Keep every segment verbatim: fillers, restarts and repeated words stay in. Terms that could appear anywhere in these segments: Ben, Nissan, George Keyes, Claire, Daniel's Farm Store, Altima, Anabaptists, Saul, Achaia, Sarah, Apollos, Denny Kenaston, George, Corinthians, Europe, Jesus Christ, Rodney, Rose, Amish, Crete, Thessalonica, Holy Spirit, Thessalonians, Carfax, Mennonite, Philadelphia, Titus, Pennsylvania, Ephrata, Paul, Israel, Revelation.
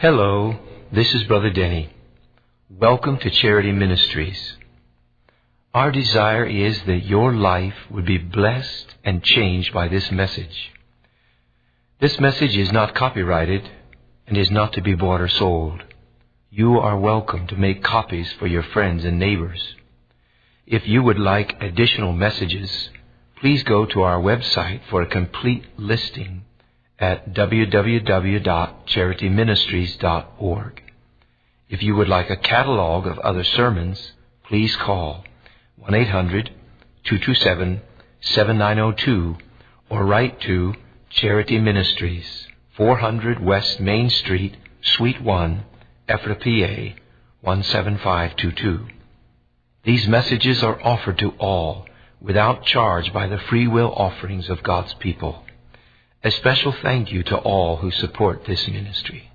Hello, this is Brother Denny. Welcome to Charity Ministries. Our desire is that your life would be blessed and changed by this message. This message is not copyrighted and is not to be bought or sold. You are welcome to make copies for your friends and neighbors. If you would like additional messages, please go to our website for a complete listing at w w w dot charity ministries dot org. If you would like a catalog of other sermons, please call one eight hundred two two seven seven nine zero two or write to Charity Ministries, four hundred West Main Street, Suite one, Ephrata, P A, one seven five two two. These messages are offered to all without charge by the free will offerings of God's people. A special thank you to all who support this ministry.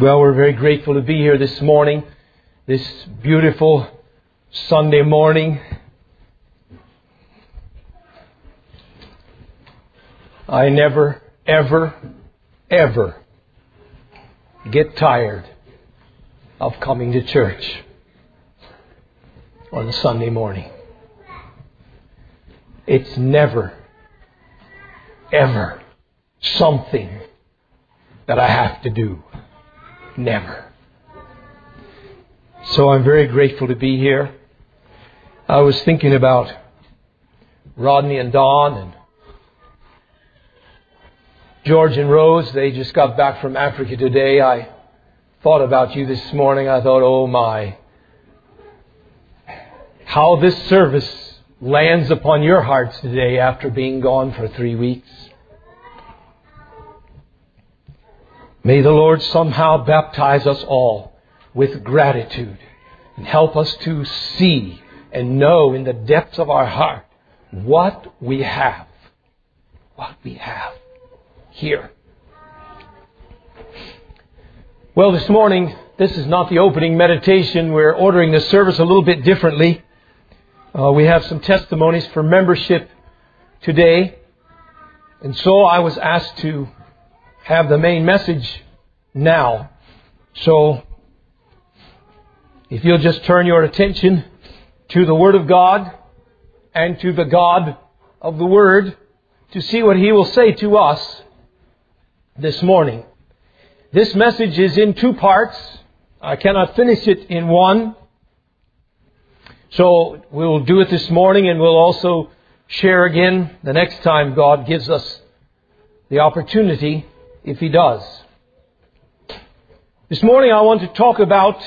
Well, we're very grateful to be here this morning, this beautiful Sunday morning. I never, ever, ever get tired of coming to church on a Sunday morning. It's never, ever something that I have to do. Never. So I'm very grateful to be here. I was thinking about Rodney and Don and George and Rose. They just got back from Africa today. I thought about you this morning. I thought, oh my, how this service lands upon your hearts today after being gone for three weeks. May the Lord somehow baptize us all with gratitude and help us to see and know in the depths of our heart what we have, what we have here. Well, this morning, this is not the opening meditation. We're ordering the service a little bit differently. Uh, we have some testimonies for membership today. And so I was asked to have the main message now. So if you'll just turn your attention to the Word of God and to the God of the Word to see what He will say to us this morning. This message is in two parts. I cannot finish it in one. So we'll do it this morning, and we'll also share again the next time God gives us the opportunity, if He does. This morning I want to talk about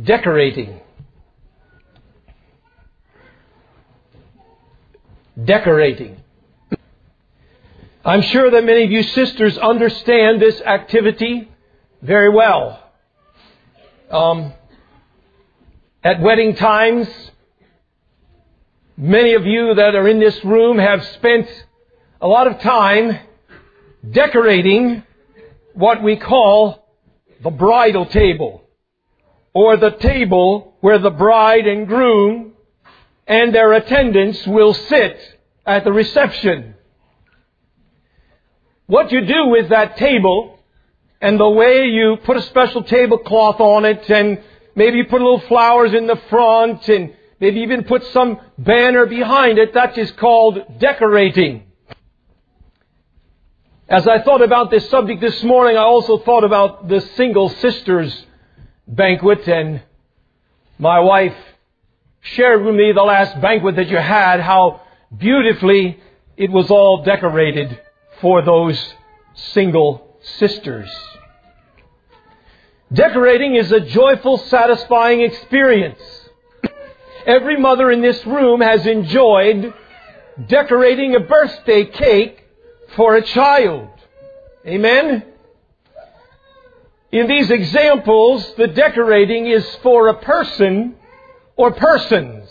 decorating. Decorating. I'm sure that many of you sisters understand this activity very well. Um... At wedding times, many of you that are in this room have spent a lot of time decorating what we call the bridal table, or the table where the bride and groom and their attendants will sit at the reception. What you do with that table and the way you put a special tablecloth on it, and maybe you put little flowers in the front, and maybe even put some banner behind it. That is called decorating. As I thought about this subject this morning, I also thought about the single sisters banquet. And my wife shared with me the last banquet that you had, how beautifully it was all decorated for those single sisters. Decorating is a joyful, satisfying experience. Every mother in this room has enjoyed decorating a birthday cake for a child. Amen? In these examples, the decorating is for a person or persons.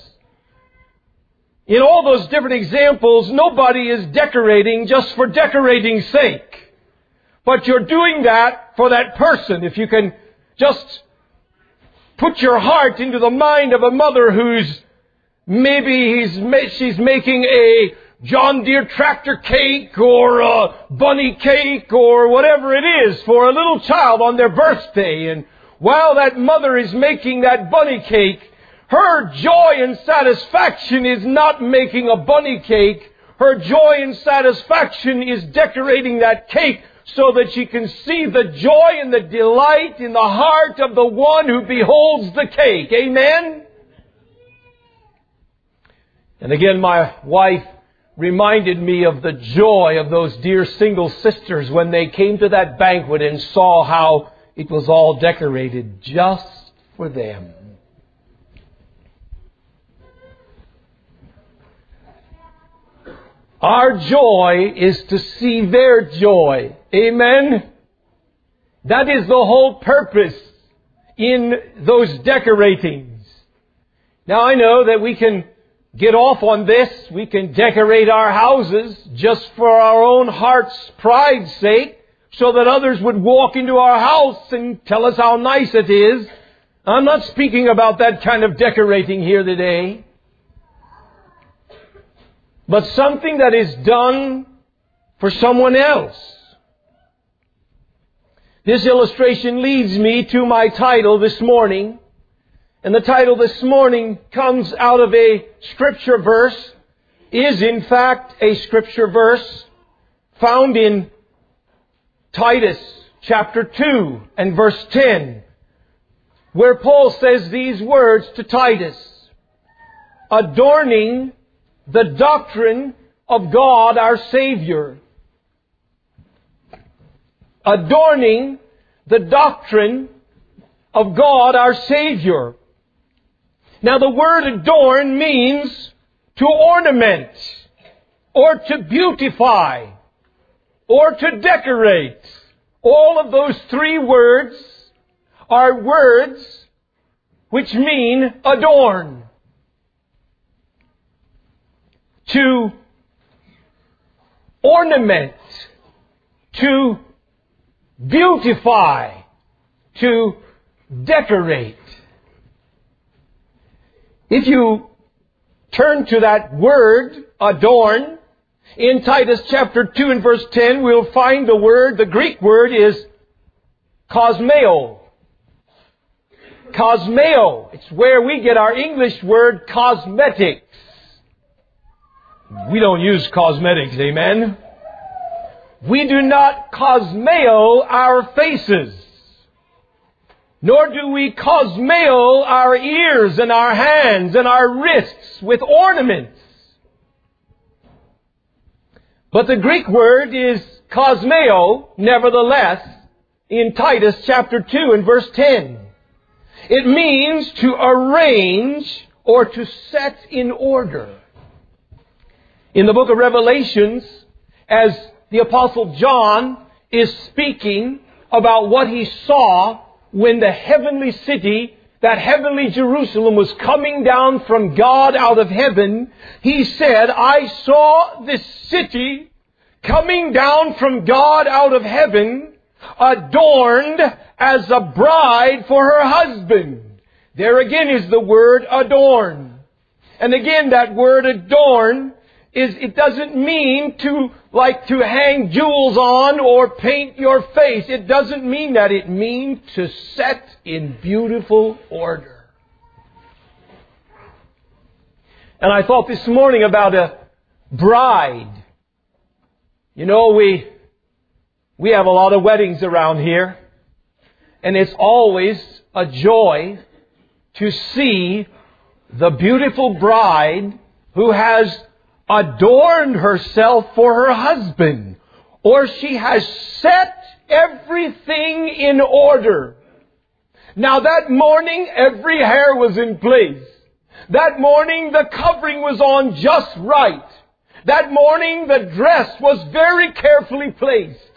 In all those different examples, nobody is decorating just for decorating's sake. But you're doing that for that person. If you can just put your heart into the mind of a mother who's Maybe he's she's making a John Deere tractor cake or a bunny cake or whatever it is for a little child on their birthday. And while that mother is making that bunny cake, her joy and satisfaction is not making a bunny cake. Her joy and satisfaction is decorating that cake so that she can see the joy and the delight in the heart of the one who beholds the cake. Amen? And again, my wife reminded me of the joy of those dear single sisters when they came to that banquet and saw how it was all decorated just for them. Our joy is to see their joy. Amen? That is the whole purpose in those decoratings. Now I know that we can get off on this. We can decorate our houses just for our own heart's pride's sake so that others would walk into our house and tell us how nice it is. I'm not speaking about that kind of decorating here today. But something that is done for someone else. This illustration leads me to my title this morning. And the title this morning comes out of a scripture verse, is in fact a scripture verse found in Titus chapter two and verse ten, where Paul says these words to Titus, adorning the doctrine of God our Savior. Adorning the doctrine of God our Savior. Now the word adorn means to ornament, or to beautify, or to decorate. All of those three words are words which mean adorn. To ornament, to beautify, to decorate. If you turn to that word, adorn, in Titus chapter two and verse ten, we'll find the word, the Greek word is kosmeo. Kosmeo. It's where we get our English word cosmetic. We don't use cosmetics, amen? We do not cosmeo our faces, nor do we cosmeo our ears and our hands and our wrists with ornaments. But the Greek word is kosmeo, nevertheless, in Titus chapter two and verse ten. It means to arrange or to set in order. In the book of Revelations, as the Apostle John is speaking about what he saw when the heavenly city, that heavenly Jerusalem, was coming down from God out of heaven, he said, I saw this city coming down from God out of heaven, adorned as a bride for her husband. There again is the word adorn. And again, that word adorn is, it doesn't mean to, like, to hang jewels on or paint your face. It doesn't mean that. It means to set in beautiful order. And I thought this morning about a bride. You know, we, we have a lot of weddings around here. And it's always a joy to see the beautiful bride who has adorned herself for her husband, or she has set everything in order. Now that morning, every hair was in place. That morning, the covering was on just right. That morning, the dress was very carefully placed.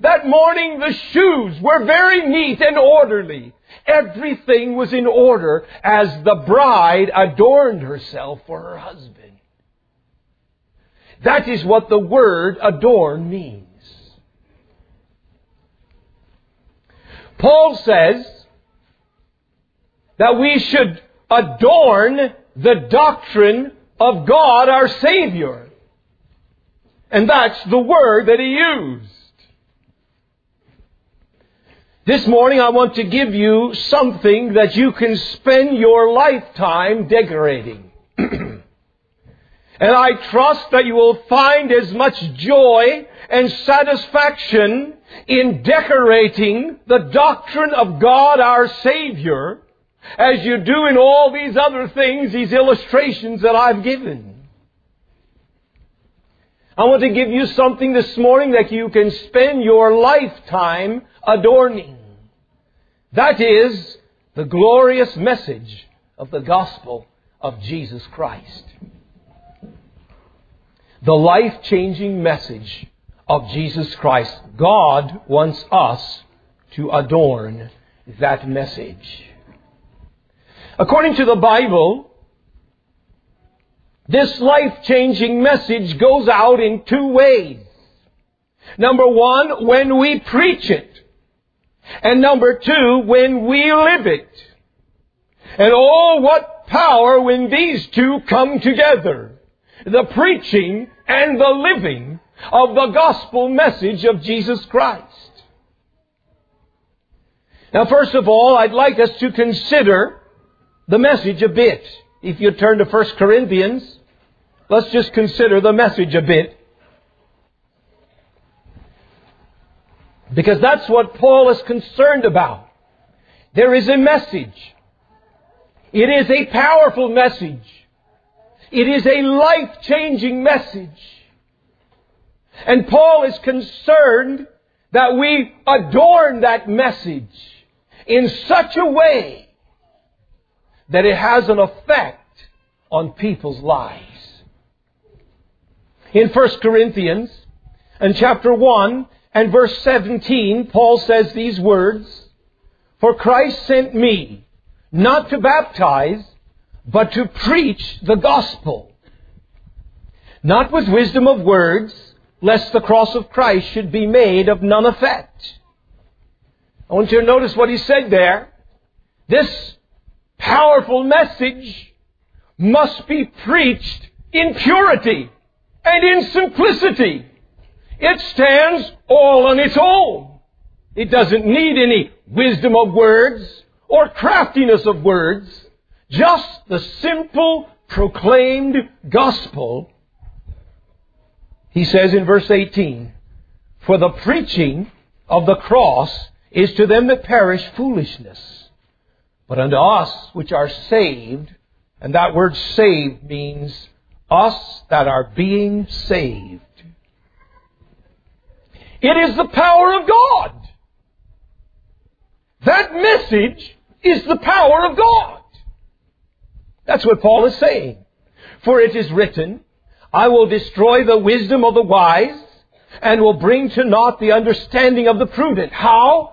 That morning, the shoes were very neat and orderly. Everything was in order as the bride adorned herself for her husband. That is what the word adorn means. Paul says that we should adorn the doctrine of God our Savior. And that's the word that he used. This morning I want to give you something that you can spend your lifetime decorating. And I trust that you will find as much joy and satisfaction in decorating the doctrine of God our Savior as you do in all these other things, these illustrations that I've given. I want to give you something this morning that you can spend your lifetime adorning. That is the glorious message of the gospel of Jesus Christ. The life-changing message of Jesus Christ. God wants us to adorn that message. According to the Bible, this life-changing message goes out in two ways. Number one, when we preach it. And number two, when we live it. And oh, what power when these two come together. The preaching and the living of the gospel message of Jesus Christ. Now, first of all, I'd like us to consider the message a bit. If you turn to First Corinthians, let's just consider the message a bit. Because that's what Paul is concerned about. There is a message. It is a powerful message. It is a life-changing message. And Paul is concerned that we adorn that message in such a way that it has an effect on people's lives. In First Corinthians, in chapter one and verse seventeen, Paul says these words, "For Christ sent me, not to baptize, but to preach the gospel, not with wisdom of words, lest the cross of Christ should be made of none effect." I want you to notice what he said there. This powerful message must be preached in purity and in simplicity. It stands all on its own. It doesn't need any wisdom of words or craftiness of words. Just the simple, proclaimed gospel. He says in verse eighteen, "For the preaching of the cross is to them that perish foolishness, but unto us which are saved," and that word saved means us that are being saved. It is the power of God. That message is the power of God. That's what Paul is saying. "For it is written, I will destroy the wisdom of the wise and will bring to naught the understanding of the prudent." How?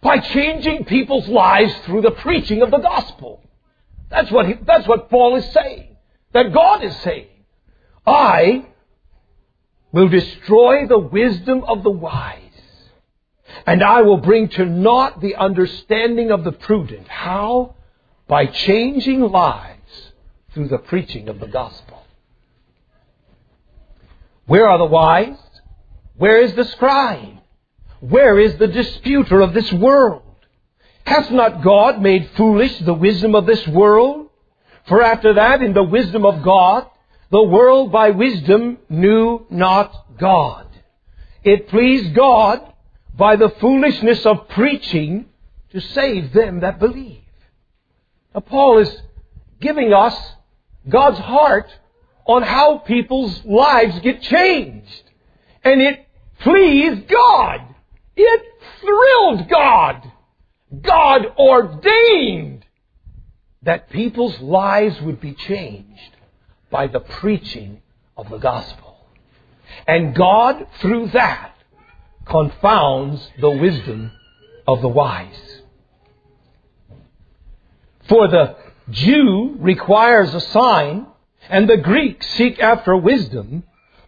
By changing people's lives through the preaching of the gospel. That's what he, that's what Paul is saying. That God is saying, "I will destroy the wisdom of the wise and I will bring to naught the understanding of the prudent." How? By changing lives through the preaching of the gospel. Where are the wise? Where is the scribe? Where is the disputer of this world? Hath not God made foolish the wisdom of this world? For after that, in the wisdom of God, the world by wisdom knew not God. It pleased God by the foolishness of preaching to save them that believe. Now, Paul is giving us God's heart on how people's lives get changed. And it pleased God. It thrilled God. God ordained that people's lives would be changed by the preaching of the gospel. And God, through that, confounds the wisdom of the wise. For the Jew requires a sign, and the Greek seek after wisdom.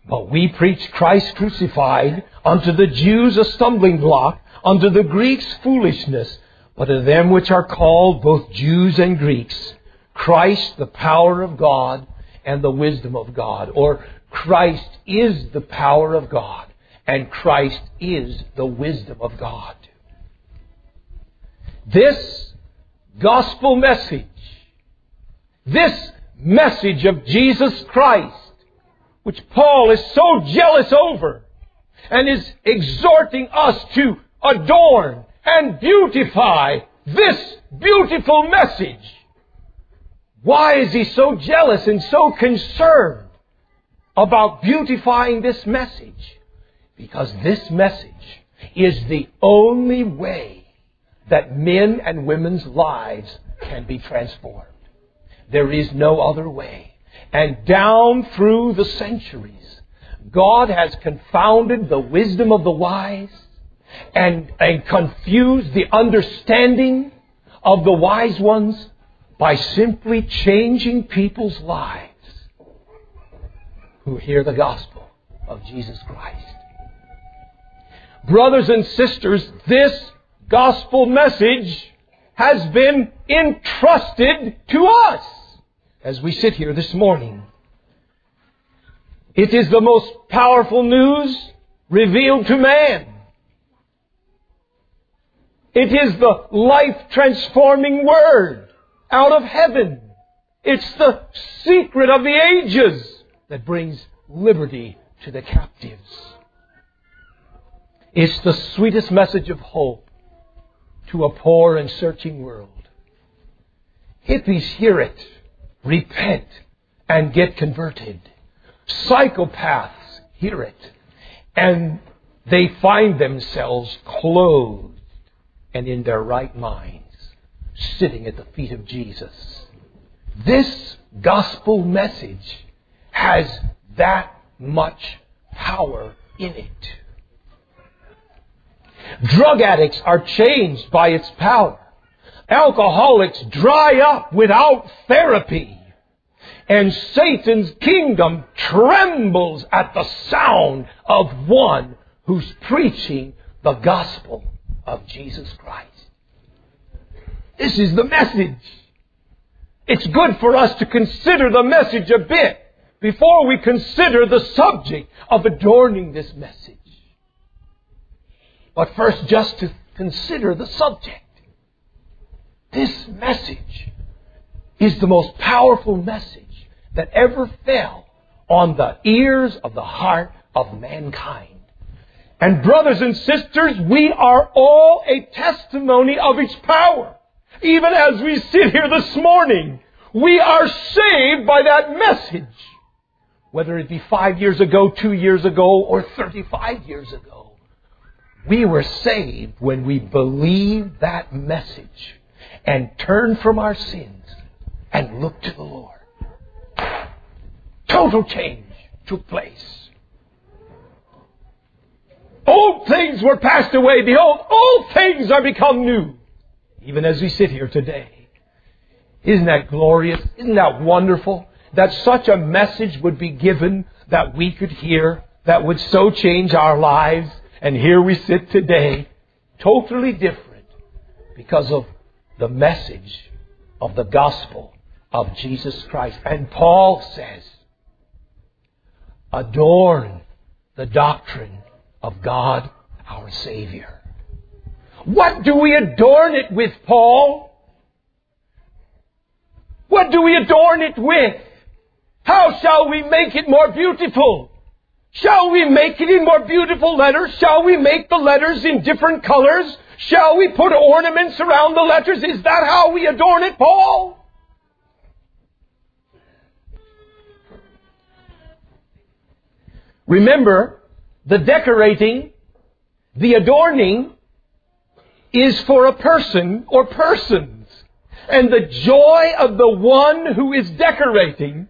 But we preach Christ crucified, unto the Jews a stumbling block, unto the Greeks foolishness. But to them which are called both Jews and Greeks, Christ, the power of God and the wisdom of God. Or Christ is the power of God and Christ is the wisdom of God. This gospel message, this message of Jesus Christ, which Paul is so jealous over and is exhorting us to adorn and beautify, this beautiful message. Why is he so jealous and so concerned about beautifying this message? Because this message is the only way that men and women's lives can be transformed. There is no other way. And down through the centuries, God has confounded the wisdom of the wise and, and confused the understanding of the wise ones by simply changing people's lives who hear the gospel of Jesus Christ. Brothers and sisters, this gospel message has been entrusted to us as we sit here this morning. It is the most powerful news revealed to man. It is the life-transforming word out of heaven. It's the secret of the ages that brings liberty to the captives. It's the sweetest message of hope to a poor and searching world. Hippies hear it, repent, and get converted. Psychopaths hear it, and they find themselves clothed and in their right minds, sitting at the feet of Jesus. This gospel message has that much power in it. Drug addicts are changed by its power. Alcoholics dry up without therapy. And Satan's kingdom trembles at the sound of one who's preaching the gospel of Jesus Christ. This is the message. It's good for us to consider the message a bit before we consider the subject of adorning this message. But first, just to consider the subject. This message is the most powerful message that ever fell on the ears of the heart of mankind. And brothers and sisters, we are all a testimony of its power. Even as we sit here this morning, we are saved by that message. Whether it be five years ago, two years ago, or thirty-five years ago, we were saved when we believed that message and turned from our sins and looked to the Lord. Total change took place. Old things were passed away. Behold, all things are become new. Even as we sit here today. Isn't that glorious? Isn't that wonderful? That such a message would be given that we could hear, that would so change our lives. And here we sit today, totally different because of the message of the gospel of Jesus Christ. And Paul says, adorn the doctrine of God, our Savior. What do we adorn it with, Paul? What do we adorn it with? How shall we make it more beautiful? Shall we make it in more beautiful letters? Shall we make the letters in different colors? Shall we put ornaments around the letters? Is that how we adorn it, Paul? Remember, the decorating, the adorning, is for a person or persons. And the joy of the one who is decorating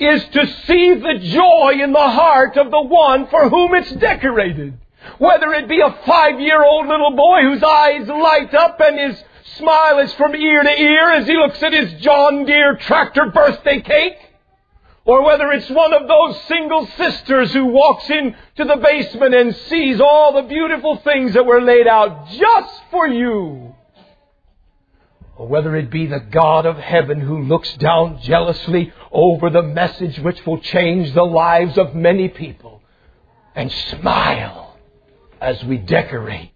is to see the joy in the heart of the one for whom it's decorated. Whether it be a five-year-old little boy whose eyes light up and his smile is from ear to ear as he looks at his John Deere tractor birthday cake, or whether it's one of those single sisters who walks into the basement and sees all the beautiful things that were laid out just for you. or whether it be the God of heaven who looks down jealously over the message which will change the lives of many people and smile as we decorate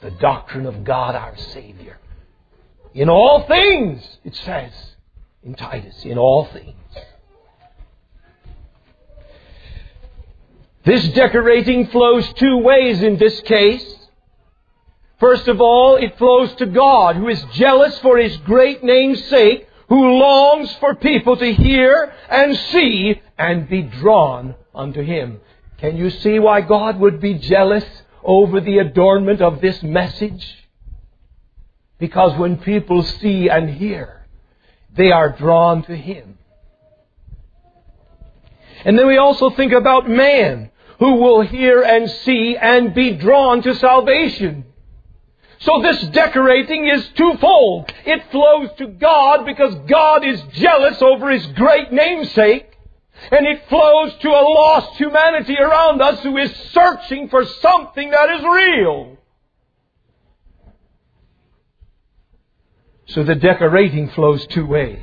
the doctrine of God our Savior. In all things, it says in Titus, in all things. This decorating flows two ways in this case. First of all, it flows to God, who is jealous for His great name's sake, who longs for people to hear and see and be drawn unto Him. Can you see why God would be jealous over the adornment of this message? Because when people see and hear, they are drawn to Him. And then we also think about man, who will hear and see and be drawn to salvation. So this decorating is twofold. It flows to God because God is jealous over His great namesake. And it flows to a lost humanity around us who is searching for something that is real. So the decorating flows two ways.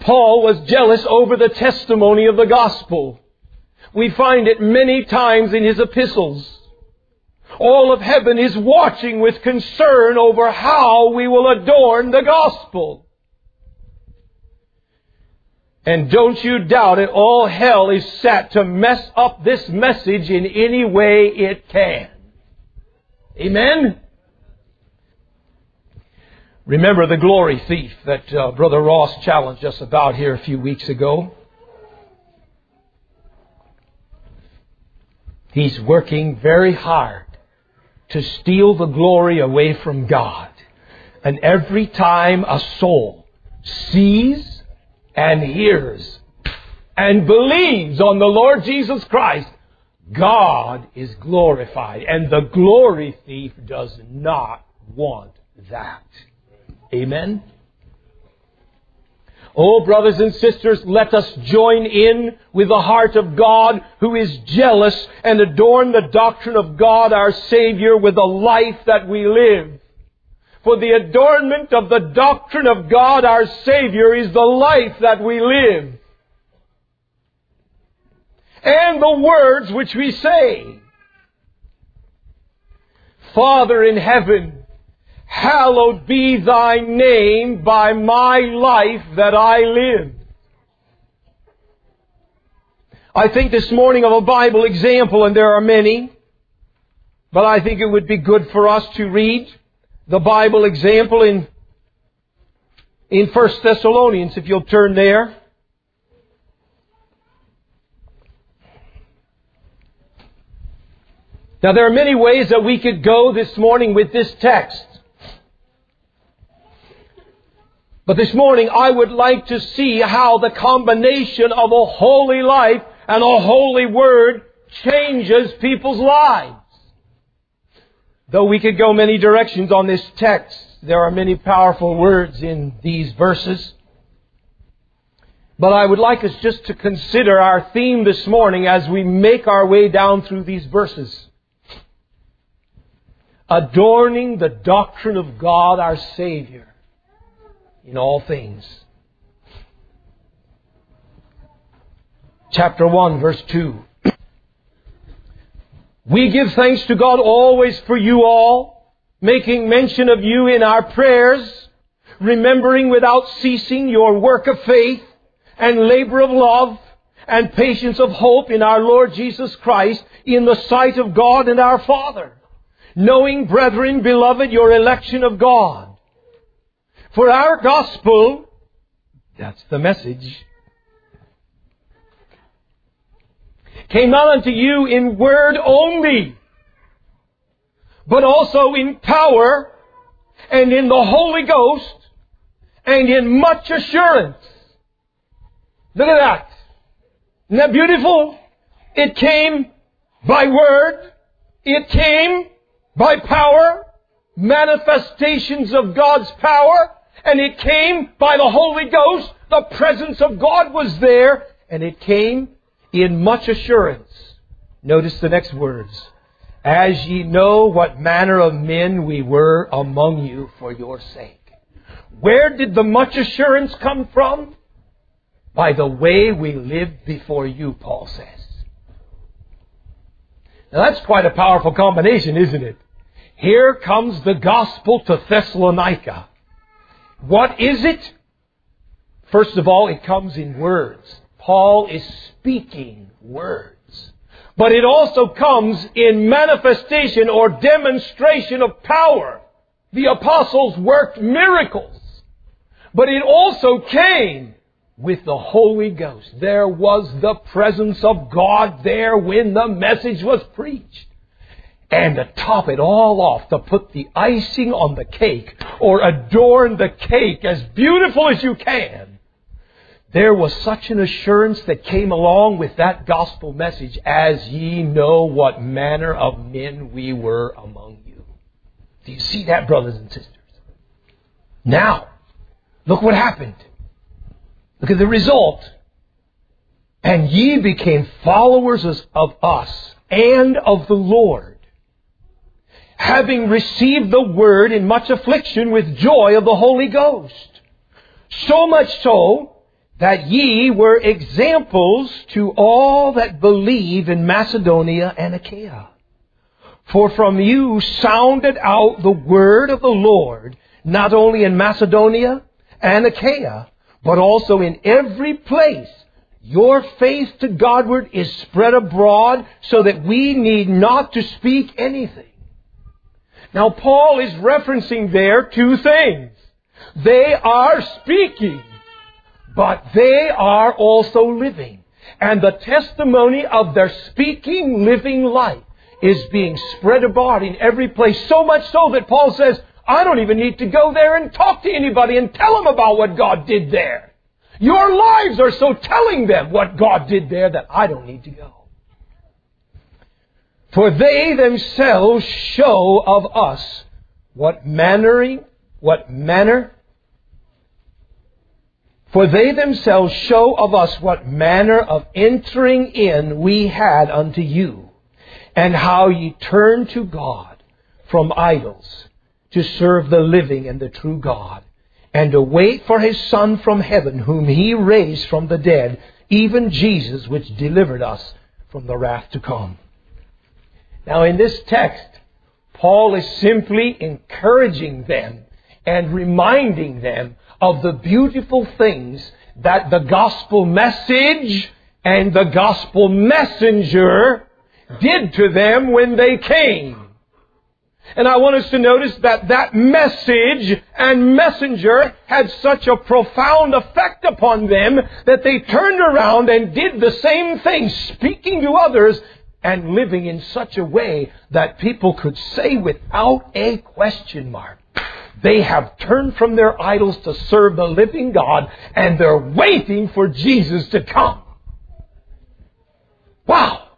Paul was jealous over the testimony of the gospel. We find it many times in his epistles. All of heaven is watching with concern over how we will adorn the gospel. And don't you doubt it, all hell is set to mess up this message in any way it can. Amen? Remember the glory thief that uh, Brother Ross challenged us about here a few weeks ago. He's working very hard to steal the glory away from God. And every time a soul sees and hears and believes on the Lord Jesus Christ, God is glorified. And the glory thief does not want that. Amen? Oh, brothers and sisters, let us join in with the heart of God who is jealous and adorn the doctrine of God our Savior with the life that we live. For the adornment of the doctrine of God our Savior is the life that we live. And the words which we say. Father in heaven, hallowed be thy name by my life that I live. I think this morning of a Bible example, and there are many, but I think it would be good for us to read the Bible example in, in First Thessalonians, if you'll turn there. Now, there are many ways that we could go this morning with this text. But this morning, I would like to see how the combination of a holy life and a holy word changes people's lives. Though we could go many directions on this text, there are many powerful words in these verses. But I would like us just to consider our theme this morning as we make our way down through these verses. Adorning the doctrine of God our Savior. In all things. Chapter one, verse two. We give thanks to God always for you all, making mention of you in our prayers, remembering without ceasing your work of faith and labor of love and patience of hope in our Lord Jesus Christ in the sight of God and our Father, knowing, brethren, beloved, your election of God. For our gospel, that's the message, came not unto you in word only, but also in power and in the Holy Ghost and in much assurance. Look at that. Isn't that beautiful? It came by word. It came by power. Manifestations of God's power. And it came by the Holy Ghost. The presence of God was there. And it came in much assurance. Notice the next words. as ye know what manner of men we were among you for your sake. Where did the much assurance come from? By the way we lived before you, Paul says. Now that's quite a powerful combination, isn't it? Here comes the gospel to Thessalonica. What is it? First of all, it comes in words. Paul is speaking words. But it also comes in manifestation or demonstration of power. The apostles worked miracles. But it also came with the Holy Ghost. There was the presence of God there when the message was preached. And to top it all off, to put the icing on the cake or adorn the cake as beautiful as you can, there was such an assurance that came along with that gospel message, as ye know what manner of men we were among you. Do you see that, brothers and sisters? Now, look what happened. Look at the result. And ye became followers of us and of the Lord, having received the word in much affliction with joy of the Holy Ghost. So much so that ye were examples to all that believe in Macedonia and Achaia. For from you sounded out the word of the Lord, not only in Macedonia and Achaia, but also in every place. Your faith to Godward is spread abroad, so that we need not to speak anything. Now, Paul is referencing there two things. They are speaking, but they are also living. And the testimony of their speaking, living life is being spread abroad in every place, so much so that Paul says, I don't even need to go there and talk to anybody and tell them about what God did there. Your lives are so telling them what God did there that I don't need to go. For they themselves show of us what mannering, what manner, for they themselves show of us what manner of entering in we had unto you, and how ye turned to God from idols to serve the living and the true God, and to wait for His Son from heaven, whom He raised from the dead, even Jesus, which delivered us from the wrath to come. Now in this text, Paul is simply encouraging them and reminding them of the beautiful things that the gospel message and the gospel messenger did to them when they came. And I want us to notice that that message and messenger had such a profound effect upon them that they turned around and did the same thing, speaking to others and living in such a way that people could say without a question mark, they have turned from their idols to serve the living God, and they're waiting for Jesus to come. Wow!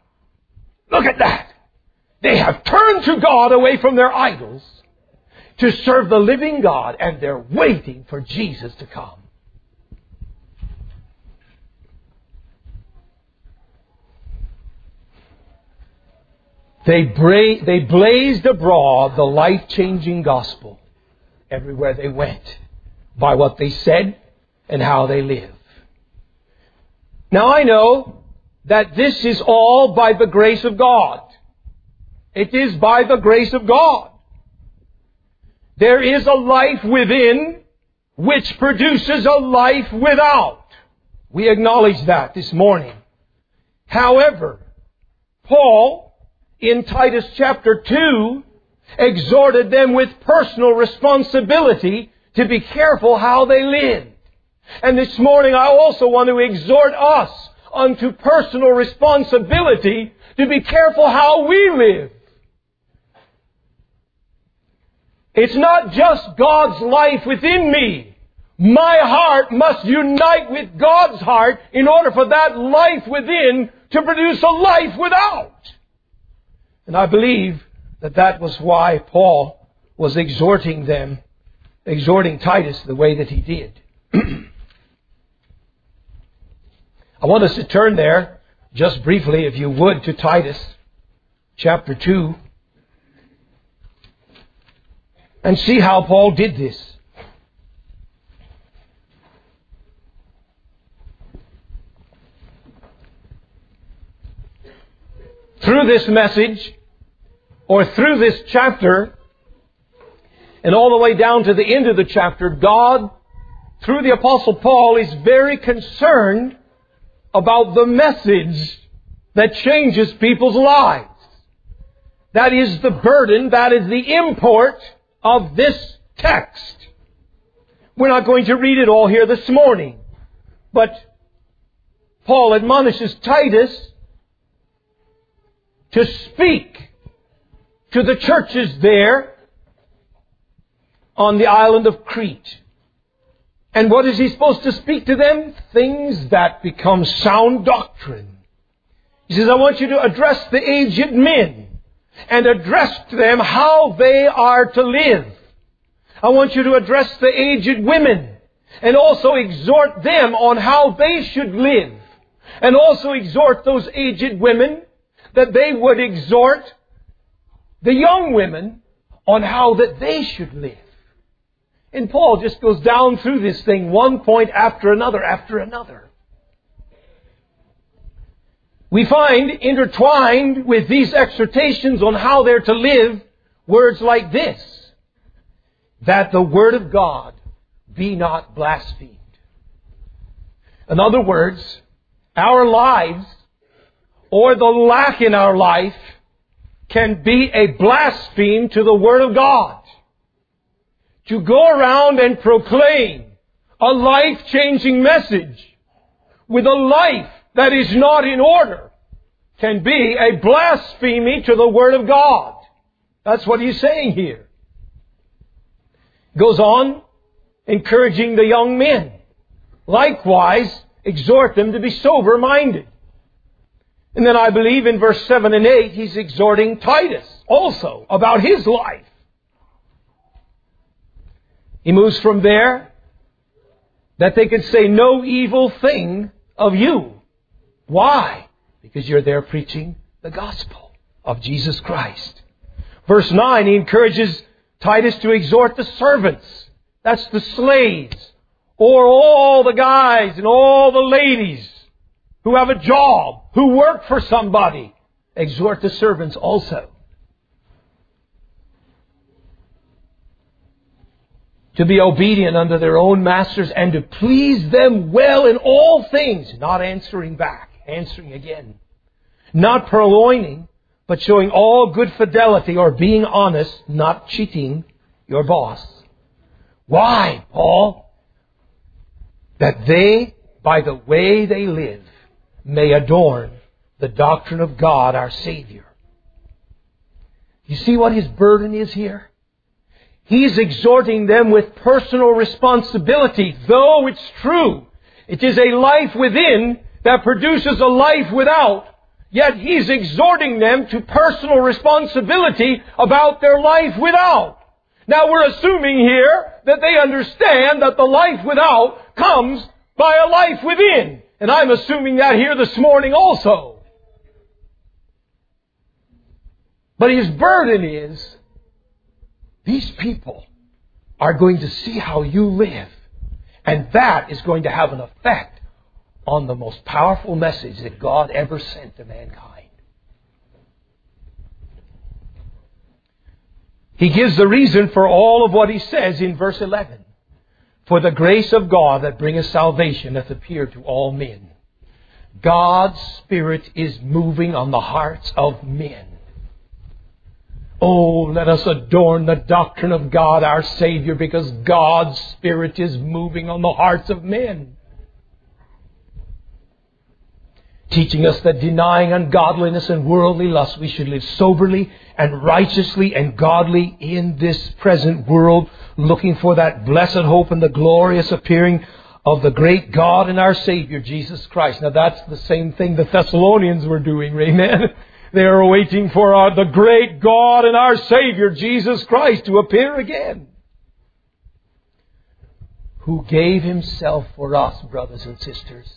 Look at that! They have turned to God away from their idols to serve the living God, and they're waiting for Jesus to come. They, bra- they blazed abroad the life-changing gospel everywhere they went by what they said and how they lived. Now I know that this is all by the grace of God. It is by the grace of God. There is a life within which produces a life without. We acknowledge that this morning. However, Paul, in Titus chapter two, exhorted them with personal responsibility to be careful how they lived. And this morning I also want to exhort us unto personal responsibility to be careful how we live. It's not just God's life within me. My heart must unite with God's heart in order for that life within to produce a life without. And I believe that that was why Paul was exhorting them, exhorting Titus the way that he did. I want us to turn there, just briefly, if you would, to Titus chapter two. and see how Paul did this. Through this message, or through this chapter, and all the way down to the end of the chapter, God, through the Apostle Paul, is very concerned about the message that changes people's lives. That is the burden, that is the import of this text. We're not going to read it all here this morning, but Paul admonishes Titus to speak to the churches there on the island of Crete. And what is he supposed to speak to them? Things that become sound doctrine. He says, I want you to address the aged men and address to them how they are to live. I want you to address the aged women and also exhort them on how they should live, and also exhort those aged women that they would exhort the young women on how that they should live. And Paul just goes down through this thing, one point after another, after another. We find intertwined with these exhortations on how they're to live words like this: that the word of God be not blasphemed. In other words, our lives, or the lack in our life, can be a blaspheme to the Word of God. To go around and proclaim a life-changing message with a life that is not in order can be a blasphemy to the Word of God. That's what he's saying here. Goes on, encouraging the young men. Likewise, exhort them to be sober-minded. And then I believe in verse seven and eight, he's exhorting Titus also about his life. He moves from there that they can say no evil thing of you. Why? Because you're there preaching the gospel of Jesus Christ. Verse nine, he encourages Titus to exhort the servants. That's the slaves, or all the guys and all the ladies who have a job, who work for somebody. Exhort the servants also to be obedient unto their own masters, and to please them well in all things, not answering back, answering again, not purloining, but showing all good fidelity, or being honest, not cheating your boss. Why, Paul? That they, by the way they live, may adorn the doctrine of God our Savior. You see what his burden is here? He's exhorting them with personal responsibility. Though it's true, it is a life within that produces a life without, yet he's exhorting them to personal responsibility about their life without. Now we're assuming here that they understand that the life without comes by a life within. And I'm assuming that here this morning also. But his burden is, these people are going to see how you live. And that is going to have an effect on the most powerful message that God ever sent to mankind. He gives the reason for all of what he says in verse eleven. For the grace of God that bringeth salvation hath appeared to all men. God's Spirit is moving on the hearts of men. Oh, let us adorn the doctrine of God our Savior, because God's Spirit is moving on the hearts of men. Teaching us that denying ungodliness and worldly lust, we should live soberly and righteously and godly in this present world, looking for that blessed hope and the glorious appearing of the great God and our Savior, Jesus Christ. Now that's the same thing the Thessalonians were doing, amen? They are waiting for our, the great God and our Savior, Jesus Christ, to appear again. Who gave Himself for us, brothers and sisters.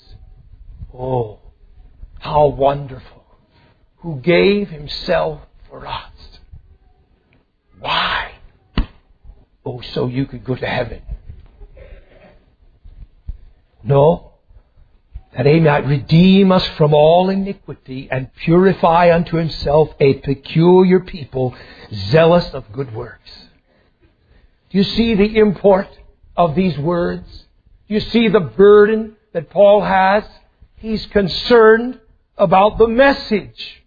Oh, how wonderful. Who gave Himself for us. Why? oh, so you could go to heaven. No, that he might redeem us from all iniquity and purify unto himself a peculiar people, zealous of good works. Do you see the import of these words? Do you see the burden that Paul has? He's concerned about the message.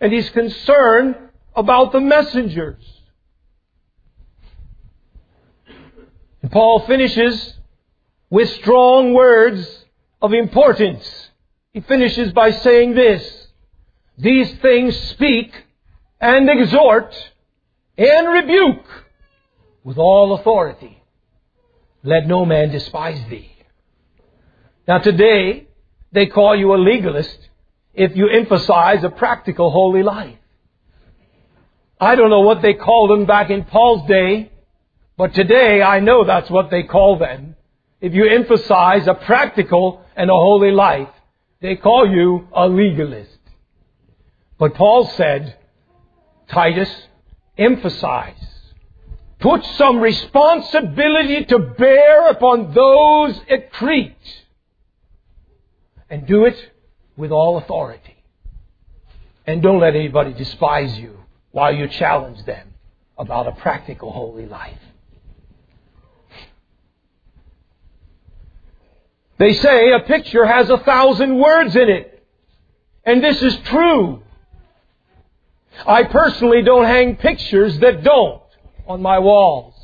And he's concerned about the messengers. And Paul finishes with strong words of importance. He finishes by saying this: these things speak and exhort and rebuke with all authority. Let no man despise thee. Now today, they call you a legalist if you emphasize a practical holy life. I don't know what they called them back in Paul's day, but today I know that's what they call them. If you emphasize a practical and a holy life, they call you a legalist. But Paul said, Titus, emphasize. Put some responsibility to bear upon those at Crete. And do it with all authority. And don't let anybody despise you while you challenge them about a practical holy life. They say a picture has a thousand words in it. And this is true. I personally don't hang pictures that don't on my walls.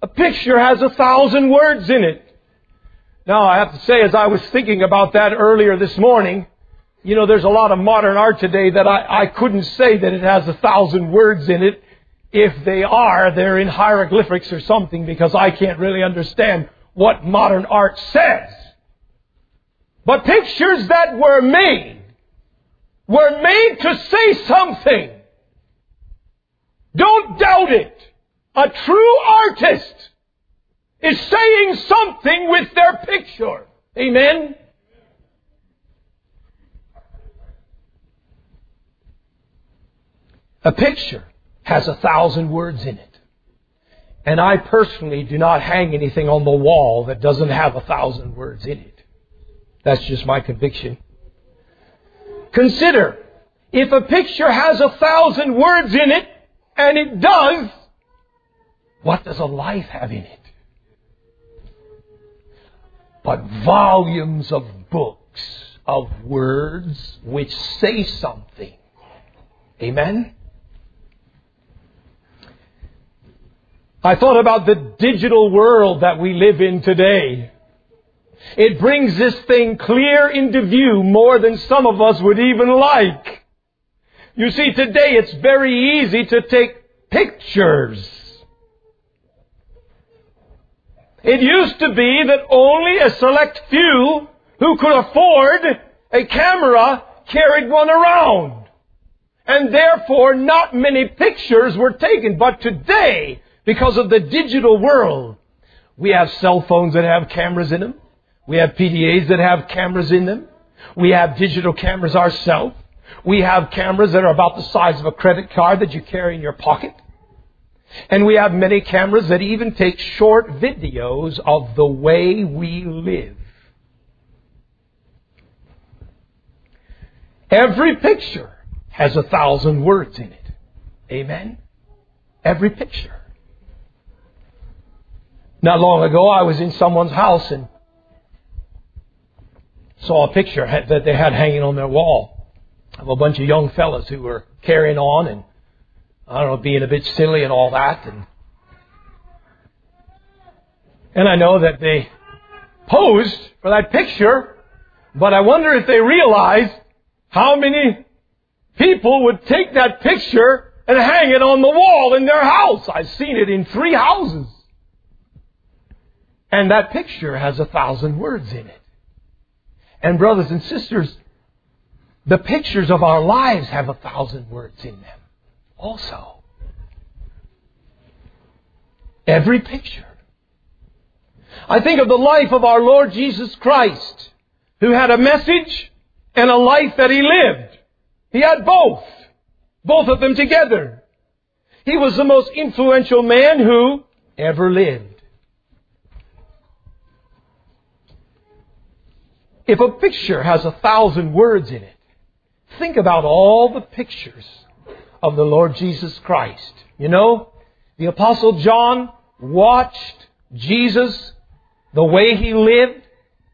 A picture has a thousand words in it. Now, I have to say, as I was thinking about that earlier this morning, you know, there's a lot of modern art today that I, I couldn't say that it has a thousand words in it. If they are, they're in hieroglyphics or something, because I can't really understand what modern art says. But pictures that were made were made to say something. Don't doubt it. A true artist is saying something with their picture. Amen? A picture has a thousand words in it. And I personally do not hang anything on the wall that doesn't have a thousand words in it. That's just my conviction. Consider, if a picture has a thousand words in it, and it does, what does a life have in it? But volumes of books, of words which say something. Amen? I thought about the digital world that we live in today. It brings this thing clear into view more than some of us would even like. You see, today it's very easy to take pictures. It used to be that only a select few who could afford a camera carried one around. And therefore, not many pictures were taken. But today, because of the digital world, we have cell phones that have cameras in them. We have P D As that have cameras in them. We have digital cameras ourselves. We have cameras that are about the size of a credit card that you carry in your pocket. And we have many cameras that even take short videos of the way we live. Every picture has a thousand words in it. Amen? Every picture. Not long ago, I was in someone's house and saw a picture that they had hanging on their wall of a bunch of young fellas who were carrying on and, I don't know, being a bit silly and all that. And, and I know that they posed for that picture, but I wonder if they realized how many people would take that picture and hang it on the wall in their house. I've seen it in three houses. And that picture has a thousand words in it. And brothers and sisters, the pictures of our lives have a thousand words in them also. Every picture. I think of the life of our Lord Jesus Christ, who had a message and a life that he lived. He had both. Both of them together. He was the most influential man who ever lived. If a picture has a thousand words in it, think about all the pictures of the Lord Jesus Christ. You know, the Apostle John watched Jesus, the way He lived,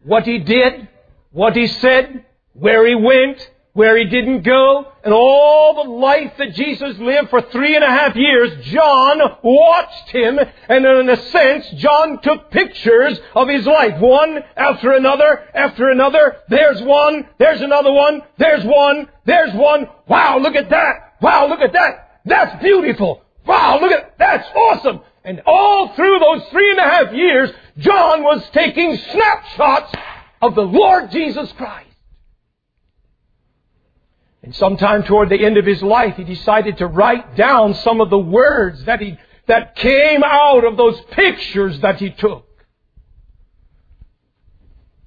what He did, what He said, where He went, where He didn't go, and all the life that Jesus lived for three and a half years, John watched Him, and in a sense, John took pictures of His life, one after another, after another, there's one, there's another one, there's one, there's one, wow, look at that, wow, look at that, that's beautiful, wow, look at, that's awesome. And all through those three and a half years, John was taking snapshots of the Lord Jesus Christ. And sometime toward the end of his life, he decided to write down some of the words that he that came out of those pictures that he took.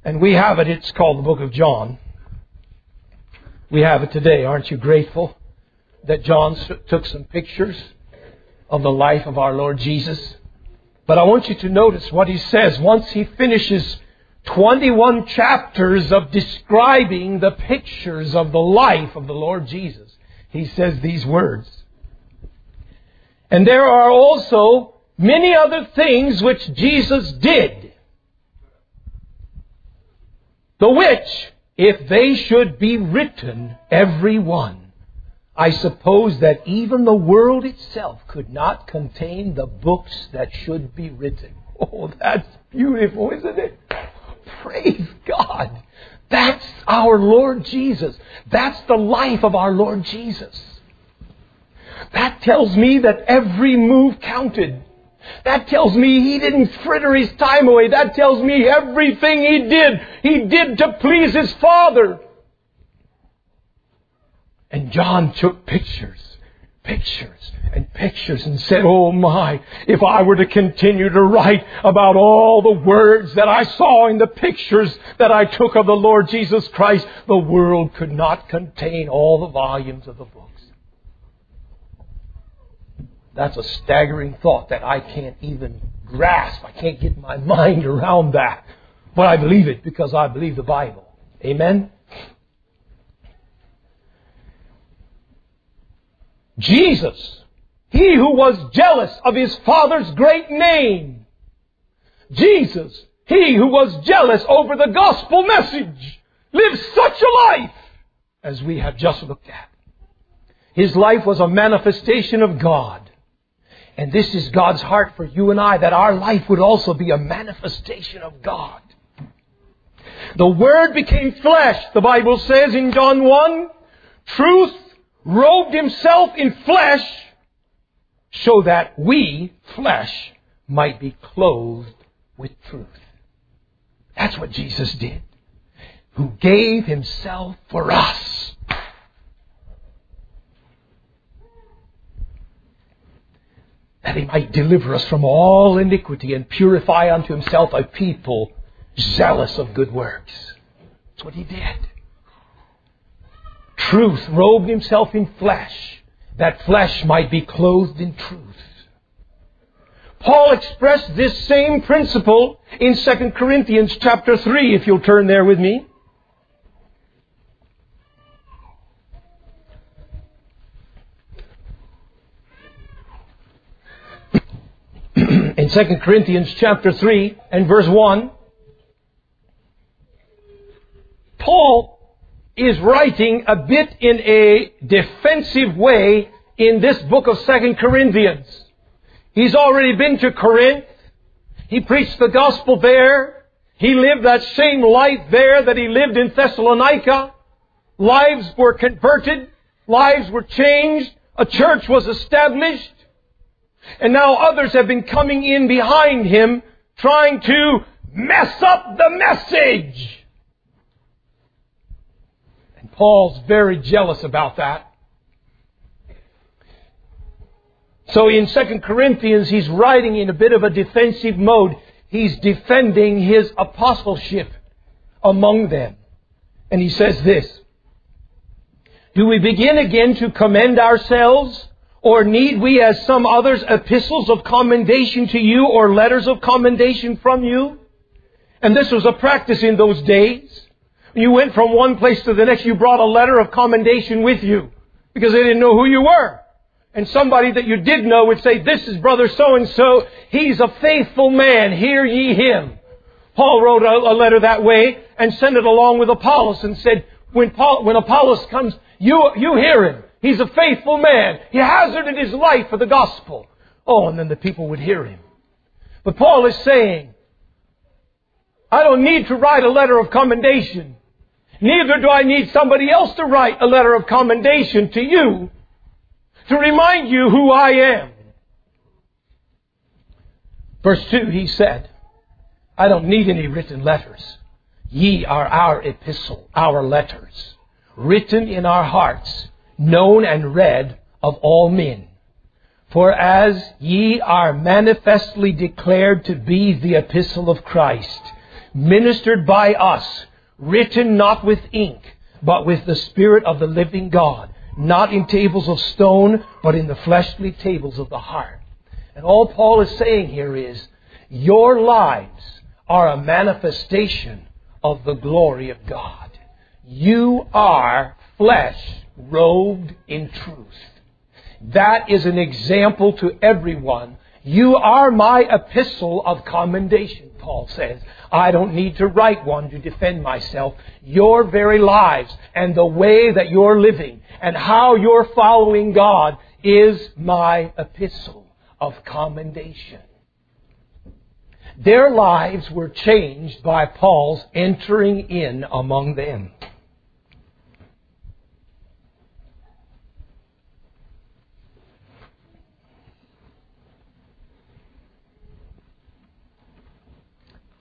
And we have it. It's called the book of John. We have it today. Aren't you grateful that John took some pictures of the life of our Lord Jesus? But I want you to notice what he says once he finishes twenty-one chapters of describing the pictures of the life of the Lord Jesus. He says these words. And there are also many other things which Jesus did, the which, if they should be written, every one, I suppose that even the world itself could not contain the books that should be written. Oh, that's beautiful, isn't it? Praise God. That's our Lord Jesus. That's the life of our Lord Jesus. That tells me that every move counted. That tells me He didn't fritter His time away. That tells me everything He did, He did to please His Father. And John took pictures, pictures, and pictures and said, oh my, if I were to continue to write about all the words that I saw in the pictures that I took of the Lord Jesus Christ, the world could not contain all the volumes of the books. That's a staggering thought that I can't even grasp. I can't get my mind around that. But I believe it because I believe the Bible. Amen? Jesus, He who was jealous of His Father's great name. Jesus, He who was jealous over the gospel message, lived such a life as we have just looked at. His life was a manifestation of God. And this is God's heart for you and I, that our life would also be a manifestation of God. The Word became flesh, the Bible says in John one. Truth robed Himself in flesh, so that we, flesh, might be clothed with truth. That's what Jesus did, who gave Himself for us. That He might deliver us from all iniquity and purify unto Himself a people zealous of good works. That's what He did. Truth robed Himself in flesh, that flesh might be clothed in truth. Paul expressed this same principle in Second Corinthians chapter three, if you'll turn there with me. In Second Corinthians chapter three and verse one, Paul is writing a bit in a defensive way in this book of Second Corinthians. He's already been to Corinth. He preached the gospel there. He lived that same life there that he lived in Thessalonica. Lives were converted. Lives were changed. A church was established. And now others have been coming in behind him, trying to mess up the message. Paul's very jealous about that. So in Second Corinthians, he's writing in a bit of a defensive mode. He's defending his apostleship among them. And he says this, do we begin again to commend ourselves, Or need we, as some others, epistles of commendation to you or letters of commendation from you? And this was a practice in those days. When you went from one place to the next, you brought a letter of commendation with you because they didn't know who you were. And somebody that you did know would say, this is brother so-and-so. He's a faithful man. Hear ye him. Paul wrote a, a letter that way and sent it along with Apollos and said, when, Paul, when Apollos comes, you, you hear him. He's a faithful man. He hazarded his life for the gospel. Oh, and then the people would hear him. But Paul is saying, I don't need to write a letter of commendation. Neither do I need somebody else to write a letter of commendation to you to remind you who I am. Verse two, he said, I don't need any written letters. Ye are our epistle, our letters, written in our hearts, known and read of all men. For as ye are manifestly declared to be the epistle of Christ, ministered by us, written not with ink, but with the Spirit of the living God, not in tables of stone, but in the fleshly tables of the heart. And all Paul is saying here is, your lives are a manifestation of the glory of God. You are flesh robed in truth. That is an example to everyone. You are my epistle of commendation, Paul says. I don't need to write one to defend myself. Your very lives and the way that you're living and how you're following God is my epistle of commendation. Their lives were changed by Paul's entering in among them.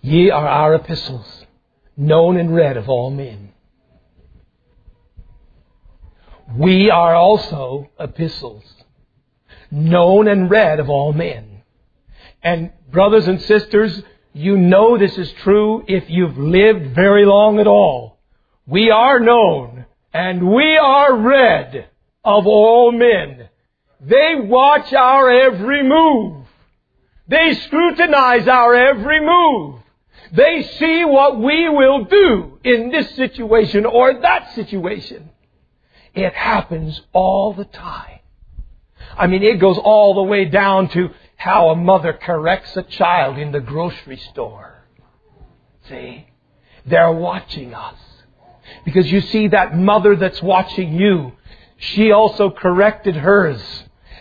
Ye are our epistles, known and read of all men. We are also epistles, known and read of all men. And brothers and sisters, you know this is true if you've lived very long at all. We are known and we are read of all men. They watch our every move. They scrutinize our every move. They see what we will do in this situation or that situation. It happens all the time. I mean, it goes all the way down to how a mother corrects a child in the grocery store. See? They're watching us. Because you see, that mother that's watching you, she also corrected hers.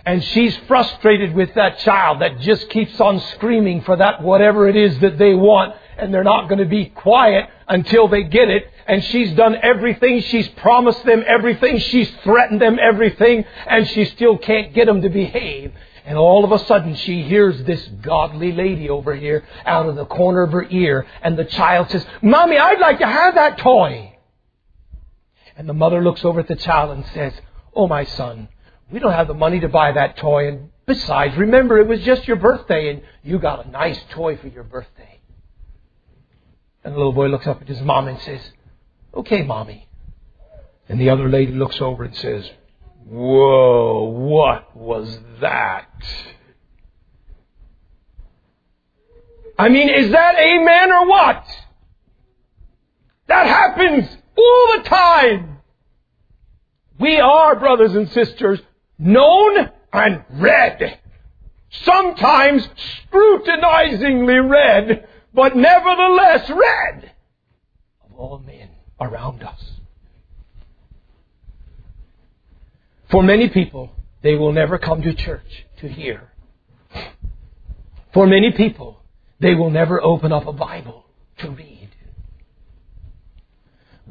And she's frustrated with that child that just keeps on screaming for that whatever it is that they want. And they're not going to be quiet until they get it. And she's done everything. She's promised them everything. She's threatened them everything. And she still can't get them to behave. And all of a sudden she hears this godly lady over here out of the corner of her ear. And the child says, Mommy, I'd like to have that toy. And the mother looks over at the child and says, Oh, my son, we don't have the money to buy that toy. And besides, remember, it was just your birthday and you got a nice toy for your birthday. And the little boy looks up at his mom and says, Okay, Mommy. And the other lady looks over and says, Whoa, what was that? I mean, is that amen or what? That happens all the time. We are, brothers and sisters, known and read. Sometimes scrutinizingly read. But nevertheless read of all men around us. For many people, they will never come to church to hear. For many people, they will never open up a Bible to read.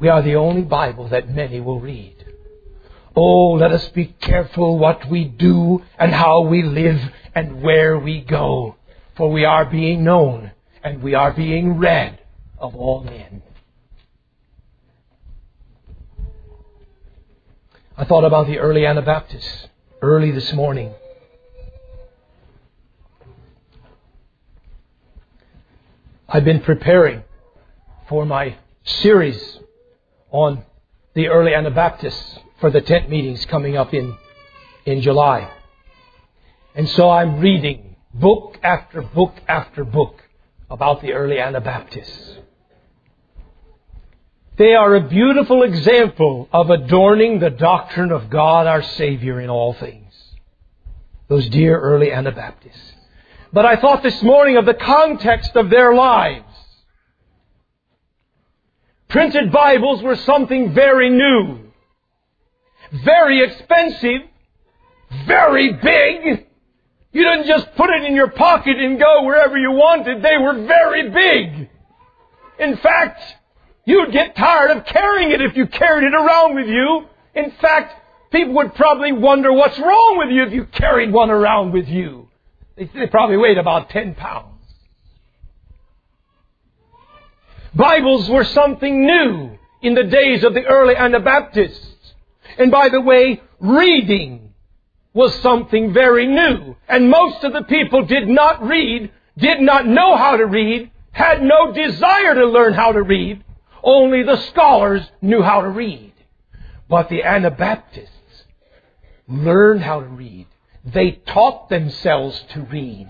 We are the only Bible that many will read. Oh, let us be careful what we do and how we live and where we go. For we are being known. And we are being read of all men. I thought about the early Anabaptists early this morning. I've been preparing for my series on the early Anabaptists for the tent meetings coming up in, in July. And so I'm reading book after book after book about the early Anabaptists. They are a beautiful example of adorning the doctrine of God our Savior in all things. Those dear early Anabaptists. But I thought this morning of the context of their lives. Printed Bibles were something very new, very expensive, very big. You didn't just put it in your pocket and go wherever you wanted. They were very big. In fact, you'd get tired of carrying it if you carried it around with you. In fact, people would probably wonder what's wrong with you if you carried one around with you. They probably weighed about ten pounds. Bibles were something new in the days of the early Anabaptists. And by the way, reading was something very new. And most of the people did not read, did not know how to read, had no desire to learn how to read. Only the scholars knew how to read. But the Anabaptists learned how to read. They taught themselves to read.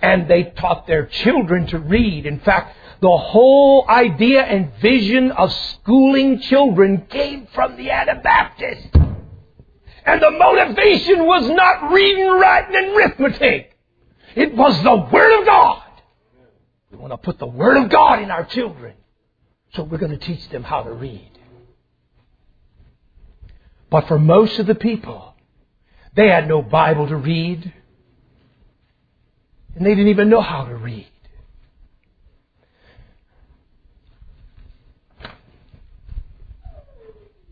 And they taught their children to read. In fact, the whole idea and vision of schooling children came from the Anabaptists. And the motivation was not reading, writing, and arithmetic. It was the Word of God. We want to put the Word of God in our children. So we're going to teach them how to read. But for most of the people, they had no Bible to read. And they didn't even know how to read.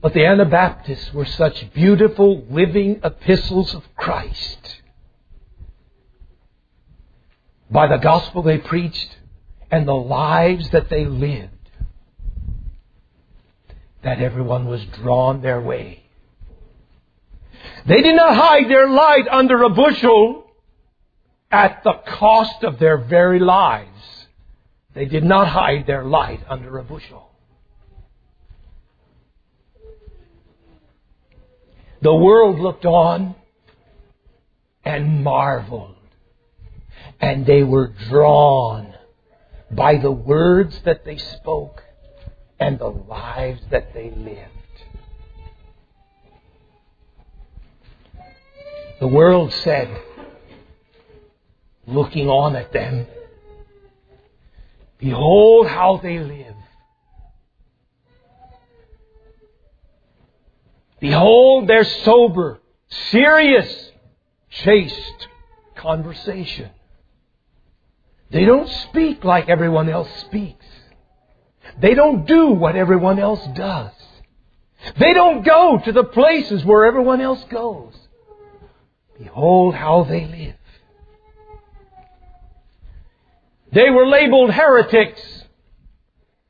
But the Anabaptists were such beautiful, living epistles of Christ. By the gospel they preached and the lives that they lived, that everyone was drawn their way. They did not hide their light under a bushel at the cost of their very lives. They did not hide their light under a bushel. The world looked on and marveled, and they were drawn by the words that they spoke and the lives that they lived. The world said, looking on at them, behold how they live. Behold their sober, serious, chaste conversation. They don't speak like everyone else speaks. They don't do what everyone else does. They don't go to the places where everyone else goes. Behold how they live. They were labeled heretics,